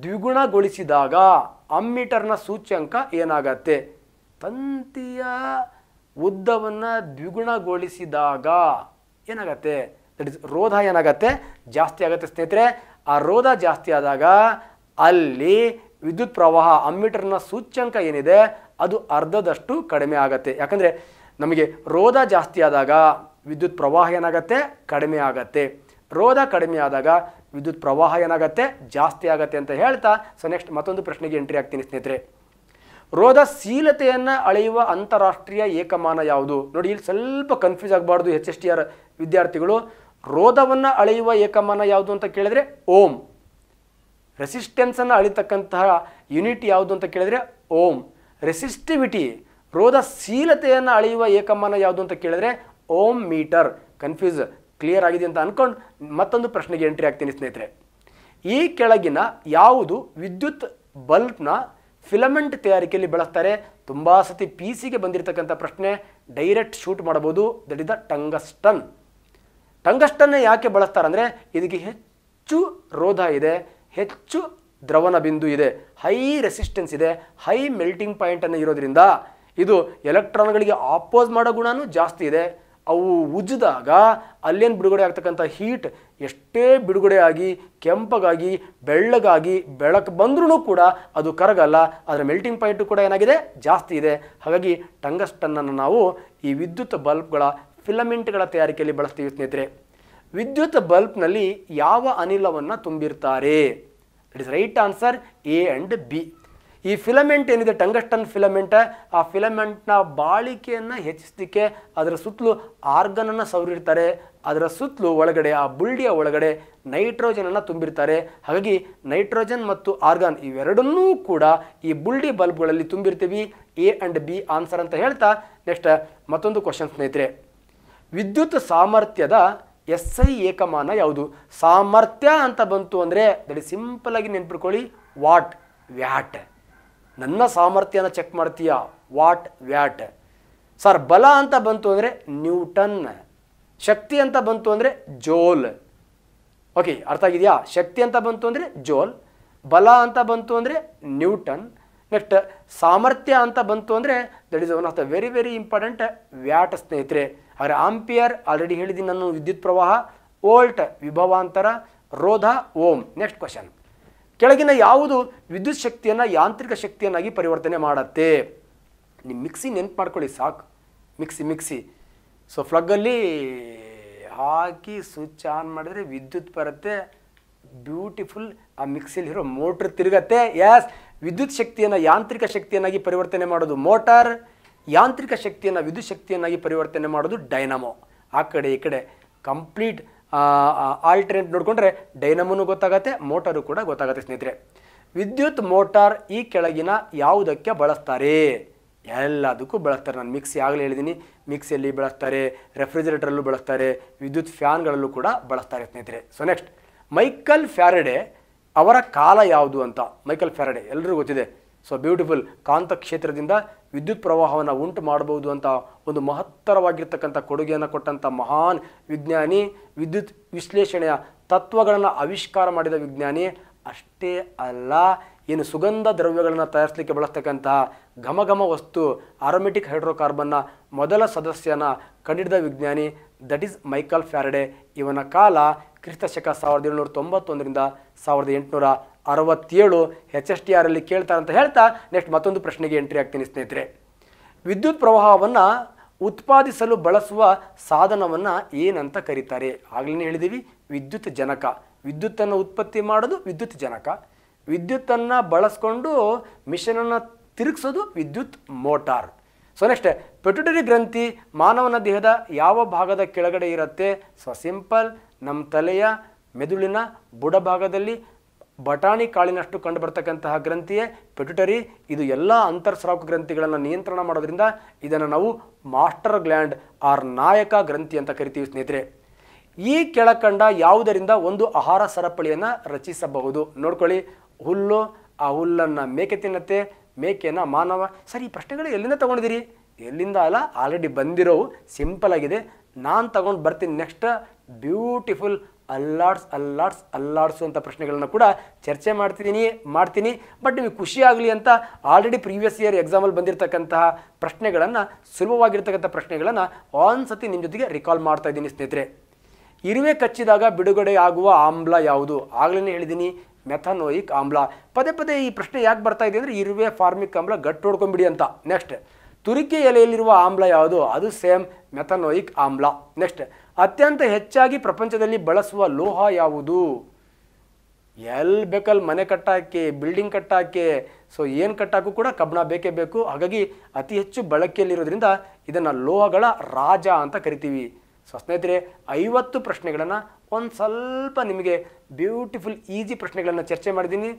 ದ್ವಿಗುಣಗೊಳಿಸಿದಾಗ ಅಮ್ಮೀಟರ್ನ ಸೂಚ್ಯಂಕ ಏನಾಗತ್ತೆ? ತಂತಿಯ ಉದ್ದವನ್ನು ದ್ವಿಗುಣಗೊಳಿಸಿದಾಗ ಏನಾಗತ್ತೆ? ದಟ್ ಇಸ್ ರೋಧ ಏನಾಗತ್ತೆ? ಜಾಸ್ತಿ ಆಗುತ್ತೆ ಸ್ನೇಹಿತರೆ. ಆ ರೋಧ ಜಾಸ್ತಿ ಆದಾಗ ಅಲ್ಲಿ ವಿದ್ಯುತ್ ಪ್ರವಾಹ ಅಮ್ಮೀಟರ್ನ ಸೂಚ್ಯಂಕ ಏನಿದೆ ಅದು ಅರ್ಧದಷ್ಟು ಕಡಿಮೆ ಆಗುತ್ತೆ. ಯಾಕಂದರೆ ನಮಗೆ ರೋಧ ಜಾಸ್ತಿ ಆದಾಗ ವಿದ್ಯುತ್ ಪ್ರವಾಹ ಏನಾಗತ್ತೆ? ಕಡಿಮೆ ಆಗುತ್ತೆ. ರೋಧ ಕಡಿಮೆ ಆದಾಗ ವಿದ್ಯುತ್ ಪ್ರವಾಹ ಏನಾಗತ್ತೆ? ಜಾಸ್ತಿ ಆಗುತ್ತೆ ಅಂತ ಹೇಳ್ತಾ ಸೊ ನೆಕ್ಸ್ಟ್ ಮತ್ತೊಂದು ಪ್ರಶ್ನೆಗೆ ಎಂಟ್ರಿ ಆಗ್ತೀನಿ ಸ್ನೇಹಿತರೆ. ರೋಧಶೀಲತೆಯನ್ನು ಅಳೆಯುವ ಅಂತಾರಾಷ್ಟ್ರೀಯ ಏಕಮಾನ ಯಾವುದು? ನೋಡಿ ಇಲ್ಲಿ ಸ್ವಲ್ಪ ಕನ್ಫ್ಯೂಸ್ ಆಗಬಾರ್ದು ಎಚ್ ಎಸ್ ಟಿ ಆರ್ ವಿದ್ಯಾರ್ಥಿಗಳು. ರೋಧವನ್ನು ಅಳೆಯುವ ಏಕಮಾನ ಯಾವುದು ಅಂತ ಕೇಳಿದರೆ ಓಮ್, ರೆಸಿಸ್ಟೆನ್ಸನ್ನು ಅಳಿತಕ್ಕಂತಹ ಯೂನಿಟ್ ಯಾವುದು ಅಂತ ಕೇಳಿದರೆ ಓಮ್, ರೆಸಿಸ್ಟಿವಿಟಿ ರೋಧಶೀಲತೆಯನ್ನು ಅಳೆಯುವ ಏಕಮಾನ ಯಾವುದು ಅಂತ ಕೇಳಿದರೆ ಓಮ್ ಮೀಟರ್. ಕನ್ಫ್ಯೂಸ್ ಕ್ಲಿಯರ್ ಆಗಿದೆ ಅಂತ ಅಂದ್ಕೊಂಡು ಮತ್ತೊಂದು ಪ್ರಶ್ನೆಗೆ ಎಂಟ್ರಿ ಆಗ್ತೀನಿ ಸ್ನೇಹಿತರೆ. ಈ ಕೆಳಗಿನ ಯಾವುದು ವಿದ್ಯುತ್ ಬಲ್ಬ್ನ ಫಿಲಮೆಂಟ್ ತಯಾರಿಕೆಯಲ್ಲಿ ಬಳಸ್ತಾರೆ? ತುಂಬ ಸತಿ ಪಿ ಸಿಗೆ ಬಂದಿರತಕ್ಕಂಥ ಪ್ರಶ್ನೆ, ಡೈರೆಕ್ಟ್ ಶೂಟ್ ಮಾಡ್ಬೋದು. That is the tungsten. ಟಂಗಸ್ಟನ್ನೇ ಯಾಕೆ ಬಳಸ್ತಾರೆ ಅಂದರೆ ಇದಕ್ಕೆ ಹೆಚ್ಚು ರೋಧ ಇದೆ, ಹೆಚ್ಚು ದ್ರವಣ ಬಿಂದು ಇದೆ, ಹೈ ರೆಸಿಸ್ಟೆನ್ಸ್ ಇದೆ, ಹೈ ಮೆಲ್ಟಿಂಗ್ ಪಾಯಿಂಟನ್ನು ಇರೋದ್ರಿಂದ ಇದು ಎಲೆಕ್ಟ್ರಾನ್ಗಳಿಗೆ ಆಪೋಸ್ ಮಾಡೋ ಗುಣನೂ ಜಾಸ್ತಿ ಇದೆ. ಅವು ಉಜ್ಜಿದಾಗ ಅಲ್ಲೇನು ಬಿಡುಗಡೆ ಆಗ್ತಕ್ಕಂಥ ಹೀಟ್ ಎಷ್ಟೇ ಬಿಡುಗಡೆಯಾಗಿ ಕೆಂಪಗಾಗಿ ಬೆಳ್ಳಗಾಗಿ ಬೆಳಕು ಬಂದ್ರೂ ಕೂಡ ಅದು ಕರಗಲ್ಲ, ಅದರ ಮೆಲ್ಟಿಂಗ್ ಪಾಯಿಂಟು ಕೂಡ ಏನಾಗಿದೆ? ಜಾಸ್ತಿ ಇದೆ. ಹಾಗಾಗಿ ಟಂಗಸ್ಟನ್ನನ್ನು ನಾವು ಈ ವಿದ್ಯುತ್ ಬಲ್ಬ್ಗಳ ಫಿಲಮೆಂಟ್ಗಳ ತಯಾರಿಕೆಯಲ್ಲಿ ಬಳಸ್ತೀವಿ ಸ್ನೇಹಿತರೆ. ವಿದ್ಯುತ್ ಬಲ್ಬ್ನಲ್ಲಿ ಯಾವ ಅನಿಲವನ್ನು ತುಂಬಿರ್ತಾರೆ? It is right answer A and B. ಈ ಫಿಲಮೆಂಟ್ ಏನಿದೆ ಟಂಗಸ್ಟನ್ ಫಿಲಮೆಂಟ್, ಆ ಫಿಲಮೆಂಟ್ನ ಬಾಳಿಕೆಯನ್ನು ಹೆಚ್ಚಿಸಲಿಕ್ಕೆ ಅದರ ಸುತ್ತಲೂ ಆರ್ಗನನ್ನು ಸವರಿರ್ತಾರೆ, ಅದರ ಸುತ್ತಲೂ ಒಳಗಡೆ ಆ ಬುಳ್ಳಿಯ ಒಳಗಡೆ ನೈಟ್ರೋಜನನ್ನು ತುಂಬಿರ್ತಾರೆ. ಹಾಗಾಗಿ ನೈಟ್ರೋಜನ್ ಮತ್ತು ಆರ್ಗನ್ ಇವೆರಡನ್ನೂ ಕೂಡ ಈ ಬುಳ್ಳಿ ಬಲ್ಬ್ಗಳಲ್ಲಿ ತುಂಬಿರ್ತೀವಿ. ಎ ಆ್ಯಂಡ್ ಬಿ ಆನ್ಸರ್ ಅಂತ ಹೇಳ್ತಾ ನೆಕ್ಸ್ಟ್ ಮತ್ತೊಂದು ಕ್ವಶನ್ ಸ್ನೇಹಿತರೆ. ವಿದ್ಯುತ್ ಸಾಮರ್ಥ್ಯದ ಎಸ್ ಐ ಏಕಮಾನ ಯಾವುದು? ಸಾಮರ್ಥ್ಯ ಅಂತ ಬಂತು ಅಂದರೆ ದಟ್ ಇಸ್ ಸಿಂಪಲಾಗಿ ನೆನ್ಪಿಟ್ಕೊಳ್ಳಿ ವಾಟ್ ವ್ಯಾಟ್. ನನ್ನ ಸಾಮರ್ಥ್ಯನ ಚೆಕ್ ಮಾಡ್ತೀಯ ವಾಟ್ ವ್ಯಾಟ್. ಸರ್ ಬಲ ಅಂತ ಬಂತು ಅಂದರೆ ನ್ಯೂಟನ್, ಶಕ್ತಿ ಅಂತ ಬಂತು ಅಂದರೆ ಜೋಲ್. ಓಕೆ ಅರ್ಥ ಆಗಿದೆಯಾ? ಶಕ್ತಿ ಅಂತ ಬಂತು ಅಂದರೆ ಜೋಲ್, ಬಲ ಅಂತ ಬಂತು ಅಂದರೆ ನ್ಯೂಟನ್, ನೆಕ್ಸ್ಟ್ ಸಾಮರ್ಥ್ಯ ಅಂತ ಬಂತು ಅಂದರೆ that is one of the very very important watt ಸ್ನೇಹಿತರೆ. ಆದರೆ ಆಂಪಿಯರ್ ಆಲ್ರೆಡಿ ಹೇಳಿದ್ದೀನಿ ನಾನು, ವಿದ್ಯುತ್ ಪ್ರವಾಹ ವೋಲ್ಟ್, ವಿಭವಾಂತರ ರೋಧ ಓಮ್. ನೆಕ್ಸ್ಟ್ ಕ್ವಶನ್, ಕೆಳಗಿನ ಯಾವುದು ವಿದ್ಯುತ್ ಶಕ್ತಿಯನ್ನು ಯಾಂತ್ರಿಕ ಶಕ್ತಿಯನ್ನಾಗಿ ಪರಿವರ್ತನೆ ಮಾಡುತ್ತೆ? ನಿಮ್ಮ ಮಿಕ್ಸಿ ನೆನ್ಪು ಮಾಡ್ಕೊಳ್ಳಿ ಸಾಕು, ಮಿಕ್ಸಿ ಮಿಕ್ಸಿ. ಸೊ ಫ್ಲಗ್ಗಲ್ಲಿ ಹಾಕಿ ಸ್ವಿಚ್ ಆನ್ ಮಾಡಿದ್ರೆ ವಿದ್ಯುತ್ ಬರುತ್ತೆ. ಬ್ಯೂಟಿಫುಲ್. ಆ ಮಿಕ್ಸಿಲಿ ಇರೋ ಮೋಟರ್ ತಿರುಗತ್ತೆ. ಎಸ್, ವಿದ್ಯುತ್ ಶಕ್ತಿಯನ್ನು ಯಾಂತ್ರಿಕ ಶಕ್ತಿಯನ್ನಾಗಿ ಪರಿವರ್ತನೆ ಮಾಡೋದು ಮೋಟಾರ್, ಯಾಂತ್ರಿಕ ಶಕ್ತಿಯನ್ನು ವಿದ್ಯುತ್ ಶಕ್ತಿಯನ್ನಾಗಿ ಪರಿವರ್ತನೆ ಮಾಡೋದು ಡೈನಮೋ. ಆ ಕಡೆ ಈ ಕಡೆ ಕಂಪ್ಲೀಟ್ ಆಲ್ಟರ್ನೇಟ್ ನೋಡಿಕೊಂಡ್ರೆ ಡೈನಮೋನು ಗೊತ್ತಾಗುತ್ತೆ, ಮೋಟಾರು ಕೂಡ ಗೊತ್ತಾಗುತ್ತೆ. ಸ್ನೇಹಿತರೆ, ವಿದ್ಯುತ್ ಮೋಟಾರ್ ಈ ಕೆಳಗಿನ ಯಾವುದಕ್ಕೆ ಬಳಸ್ತಾರೆ? ಎಲ್ಲದಕ್ಕೂ ಬಳಸ್ತಾರೆ. ನಾನು ಮಿಕ್ಸಿ ಆಗಲೇ ಹೇಳಿದ್ದೀನಿ, ಮಿಕ್ಸಿಯಲ್ಲಿ ಬಳಸ್ತಾರೆ, ರೆಫ್ರಿಜರೇಟರಲ್ಲೂ ಬಳಸ್ತಾರೆ, ವಿದ್ಯುತ್ ಫ್ಯಾನ್ಗಳಲ್ಲೂ ಕೂಡ ಬಳಸ್ತಾರೆ ಸ್ನೇಹಿತರೆ. ಸೊ ನೆಕ್ಸ್ಟ್, ಮೈಕಲ್ ಫ್ಯಾರಡೆ ಅವರ ಕಾಲ ಯಾವುದು ಅಂತ. ಮೈಕಲ್ ಫ್ಯಾರಡೆ ಎಲ್ಲರಿಗೂ ಗೊತ್ತಿದೆ. So beautiful. ಕಾಂತ ಕ್ಷೇತ್ರದಿಂದ ವಿದ್ಯುತ್ ಪ್ರವಾಹವನ್ನು ಉಂಟು ಮಾಡಬಹುದು ಅಂತ ಒಂದು ಮಹತ್ತರವಾಗಿರ್ತಕ್ಕಂಥ ಕೊಡುಗೆಯನ್ನು ಕೊಟ್ಟಂಥ ಮಹಾನ್ ವಿಜ್ಞಾನಿ, ವಿದ್ಯುತ್ ವಿಶ್ಲೇಷಣೆಯ ತತ್ವಗಳನ್ನು ಆವಿಷ್ಕಾರ ಮಾಡಿದ ವಿಜ್ಞಾನಿ. ಅಷ್ಟೇ ಅಲ್ಲ, ಏನು ಸುಗಂಧ ದ್ರವ್ಯಗಳನ್ನು ತಯಾರಿಸಲಿಕ್ಕೆ ಬಳಸ್ತಕ್ಕಂತಹ ಘಮ ಘಮ ವಸ್ತು ಆರೋಮೆಟಿಕ್ ಹೈಡ್ರೋಕಾರ್ಬನ್ನ ಮೊದಲ ಸದಸ್ಯನ ಕಂಡಿಡಿದ ವಿಜ್ಞಾನಿ ದಟ್ ಈಸ್ ಮೈಕಲ್ ಫ್ಯಾರಡೆ. ಇವನ ಕಾಲ ಕ್ರಿಸ್ತಶಕ ಸಾವಿರದ ಏಳ್ನೂರ ತೊಂಬತ್ತೊಂದರಿಂದ ಸಾವಿರದ ಎಂಟುನೂರ ಅರವತ್ತೇಳು. ಎಚ್ ಎಸ್ ಟಿ ಆರ್ ಅಲ್ಲಿ ಕೇಳ್ತಾರೆ ಅಂತ ಹೇಳ್ತಾ ನೆಕ್ಸ್ಟ್ ಮತ್ತೊಂದು ಪ್ರಶ್ನೆಗೆ ಎಂಟ್ರಿ ಆಗ್ತೀನಿ ಸ್ನೇಹಿತರೆ. ವಿದ್ಯುತ್ ಪ್ರವಾಹವನ್ನು ಉತ್ಪಾದಿಸಲು ಬಳಸುವ ಸಾಧನವನ್ನು ಏನಂತ ಕರೀತಾರೆ? ಆಗಲೇ ಹೇಳಿದ್ದೀವಿ, ವಿದ್ಯುತ್ ಜನಕ. ವಿದ್ಯುತ್ತನ್ನು ಉತ್ಪತ್ತಿ ಮಾಡೋದು ವಿದ್ಯುತ್ ಜನಕ, ವಿದ್ಯುತ್ತನ್ನು ಬಳಸ್ಕೊಂಡು ಮಿಷನನ್ನು ತಿರುಗಿಸೋದು ವಿದ್ಯುತ್ ಮೋಟಾರ್. ಸೊ ನೆಕ್ಸ್ಟ್, ಪೆಟ್ಯುಟರಿ ಗ್ರಂಥಿ ಮಾನವನ ದೇಹದ ಯಾವ ಭಾಗದ ಕೆಳಗಡೆ ಇರುತ್ತೆ? ಸೊ ಸಿಂಪಲ್, ನಮ್ಮ ತಲೆಯ ಮೆದುಳಿನ ಬುಡಭಾಗದಲ್ಲಿ ಬಟಾಣಿ ಕಾಳಿನಷ್ಟು ಕಂಡು ಬರ್ತಕ್ಕಂತಹ ಗ್ರಂಥಿಯೇ ಪೆಟ್ಯುಟರಿ. ಇದು ಎಲ್ಲ ಅಂತರ್ಸ್ರಾವಕ ಗ್ರಂಥಿಗಳನ್ನು ನಿಯಂತ್ರಣ ಮಾಡೋದ್ರಿಂದ ಇದನ್ನು ನಾವು ಮಾಸ್ಟರ್ ಗ್ಲ್ಯಾಂಡ್ ಆರ್ ನಾಯಕ ಗ್ರಂಥಿ ಅಂತ ಕರಿತೀವಿ ಸ್ನೇಹಿತರೆ. ಈ ಕೆಳಕಂಡ ಯಾವುದರಿಂದ ಒಂದು ಆಹಾರ ಸರಪಳಿಯನ್ನು ರಚಿಸಬಹುದು? ನೋಡ್ಕೊಳ್ಳಿ, ಹುಲ್ಲು, ಆ ಹುಲ್ಲನ್ನು ಮೇಕೆ ತಿನ್ನತ್ತೆ, ಮೇಕೆನ ಮಾನವ. ಸರಿ, ಈ ಪ್ರಶ್ನೆಗಳು ಎಲ್ಲಿಂದ ತೊಗೊಂಡಿದ್ದೀರಿ? ಎಲ್ಲಿಂದ ಅಲ್ಲ, ಆಲ್ರೆಡಿ ಬಂದಿರೋವು. ಸಿಂಪಲ್ ಆಗಿದೆ, ನಾನು ತಗೊಂಡು ಬರ್ತೀನಿ. ನೆಕ್ಸ್ಟ್, ಬ್ಯೂಟಿಫುಲ್ ಅಲ್ಲಾಡ್ಸ್ ಅಲ್ಲಾಡ್ಸ್ ಅಲ್ಲಾಡ್ಸು ಅಂತ ಪ್ರಶ್ನೆಗಳನ್ನು ಕೂಡ ಚರ್ಚೆ ಮಾಡ್ತಿದ್ದೀನಿ ಮಾಡ್ತೀನಿ ಬಟ್ ನಿಮಗೆ ಖುಷಿಯಾಗಲಿ ಅಂತ ಆಲ್ರೆಡಿ ಪ್ರೀವಿಯಸ್ ಇಯರ್ ಎಕ್ಸಾಮಲ್ಲಿ ಬಂದಿರತಕ್ಕಂತಹ ಪ್ರಶ್ನೆಗಳನ್ನು, ಸುಲಭವಾಗಿರ್ತಕ್ಕಂಥ ಪ್ರಶ್ನೆಗಳನ್ನು ಒಂದ್ಸತಿ ನಿಮ್ಮ ಜೊತೆಗೆ ರಿಕಾಲ್ ಮಾಡ್ತಾ ಇದ್ದೀನಿ ಸ್ನೇಹಿತರೆ. ಇರುವೆ ಕಚ್ಚಿದಾಗ ಬಿಡುಗಡೆ ಆಗುವ ಆಮ್ಲ ಯಾವುದು? ಆಗಲೇ ಹೇಳಿದ್ದೀನಿ, ಮೆಥನೋಯಿಕ್ ಆಮ್ಲ. ಪದೇ ಪದೇ ಈ ಪ್ರಶ್ನೆ ಯಾಕೆ ಬರ್ತಾ ಇದೆ ಅಂದರೆ ಇರುವೆ ಫಾರ್ಮಿಕ್ ಆಮ್ಲ ಗಟ್ಟಿ ಹೊಡ್ಕೊಂಬಿಡಿ ಅಂತ. ನೆಕ್ಸ್ಟ್, ತುರಿಕೆ ಎಲೆಯಲ್ಲಿರುವ ಆಮ್ಲ ಯಾವುದು? ಅದು ಸೇಮ್, ಮೆಥನೋಯಿಕ್ ಆಮ್ಲ. ನೆಕ್ಸ್ಟ್, ಅತ್ಯಂತ ಹೆಚ್ಚಾಗಿ ಪ್ರಪಂಚದಲ್ಲಿ ಬಳಸುವ ಲೋಹ ಯಾವುದು? ಎಲ್ಲಿ ಬೇಕಲ್ಲಿ ಮನೆ ಕಟ್ಟೋಕ್ಕೆ, ಬಿಲ್ಡಿಂಗ್ ಕಟ್ಟೋಕ್ಕೆ, ಸೊ ಏನು ಕಟ್ಟೋಕ್ಕೂ ಕೂಡ ಕಬ್ಬಣ ಬೇಕೇ ಬೇಕು. ಹಾಗಾಗಿ ಅತಿ ಹೆಚ್ಚು ಬಳಕೆಯಲ್ಲಿರೋದ್ರಿಂದ ಇದನ್ನು ಲೋಹಗಳ ರಾಜ ಅಂತ ಕರಿತೀವಿ. ಸೊ ಸ್ನೇಹಿತರೆ, ಐವತ್ತು ಪ್ರಶ್ನೆಗಳನ್ನು ಒಂದು ಸ್ವಲ್ಪ ನಿಮಗೆ ಬ್ಯೂಟಿಫುಲ್ ಈಸಿ ಪ್ರಶ್ನೆಗಳನ್ನು ಚರ್ಚೆ ಮಾಡಿದ್ದೀನಿ.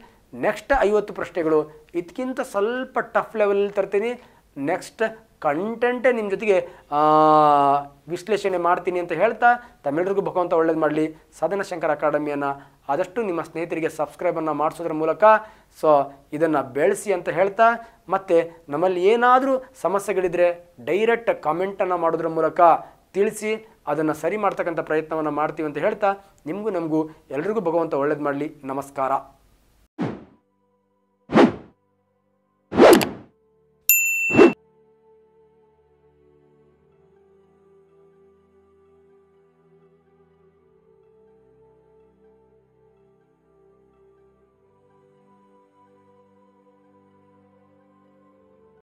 ನೆಕ್ಸ್ಟ್ ಐವತ್ತು ಪ್ರಶ್ನೆಗಳು ಇದಕ್ಕಿಂತ ಸ್ವಲ್ಪ ಟಫ್ ಲೆವೆಲಲ್ಲಿ ತರ್ತೀನಿ. ನೆಕ್ಸ್ಟ್ ಕಂಟೆಂಟೇ ನಿಮ್ಮ ಜೊತೆಗೆ ವಿಶ್ಲೇಷಣೆ ಮಾಡ್ತೀನಿ ಅಂತ ಹೇಳ್ತಾ ತಮ್ಮೆಲ್ಲರಿಗೂ ಭಗವಂತ ಒಳ್ಳೇದು ಮಾಡಲಿ. ಸಾಧನಾ ಶಂಕರ್ ಅಕಾಡೆಮಿಯನ್ನು ಆದಷ್ಟು ನಿಮ್ಮ ಸ್ನೇಹಿತರಿಗೆ ಸಬ್ಸ್ಕ್ರೈಬನ್ನು ಮಾಡಿಸೋದ್ರ ಮೂಲಕ ಸೊ ಇದನ್ನು ಬೆಳೆಸಿ ಅಂತ ಹೇಳ್ತಾ, ಮತ್ತು ನಮ್ಮಲ್ಲಿ ಏನಾದರೂ ಸಮಸ್ಯೆಗಳಿದ್ದರೆ ಡೈರೆಕ್ಟ್ ಕಾಮೆಂಟನ್ನು ಮಾಡೋದ್ರ ಮೂಲಕ ತಿಳಿಸಿ ಅದನ್ನು ಸರಿ ಮಾಡ್ತಕ್ಕಂಥ ಪ್ರಯತ್ನವನ್ನು ಮಾಡ್ತೀವಿ ಅಂತ ಹೇಳ್ತಾ ನಿಮಗೂ ನಮಗೂ ಎಲ್ರಿಗೂ ಭಗವಂತ ಒಳ್ಳೇದು ಮಾಡಲಿ. ನಮಸ್ಕಾರ.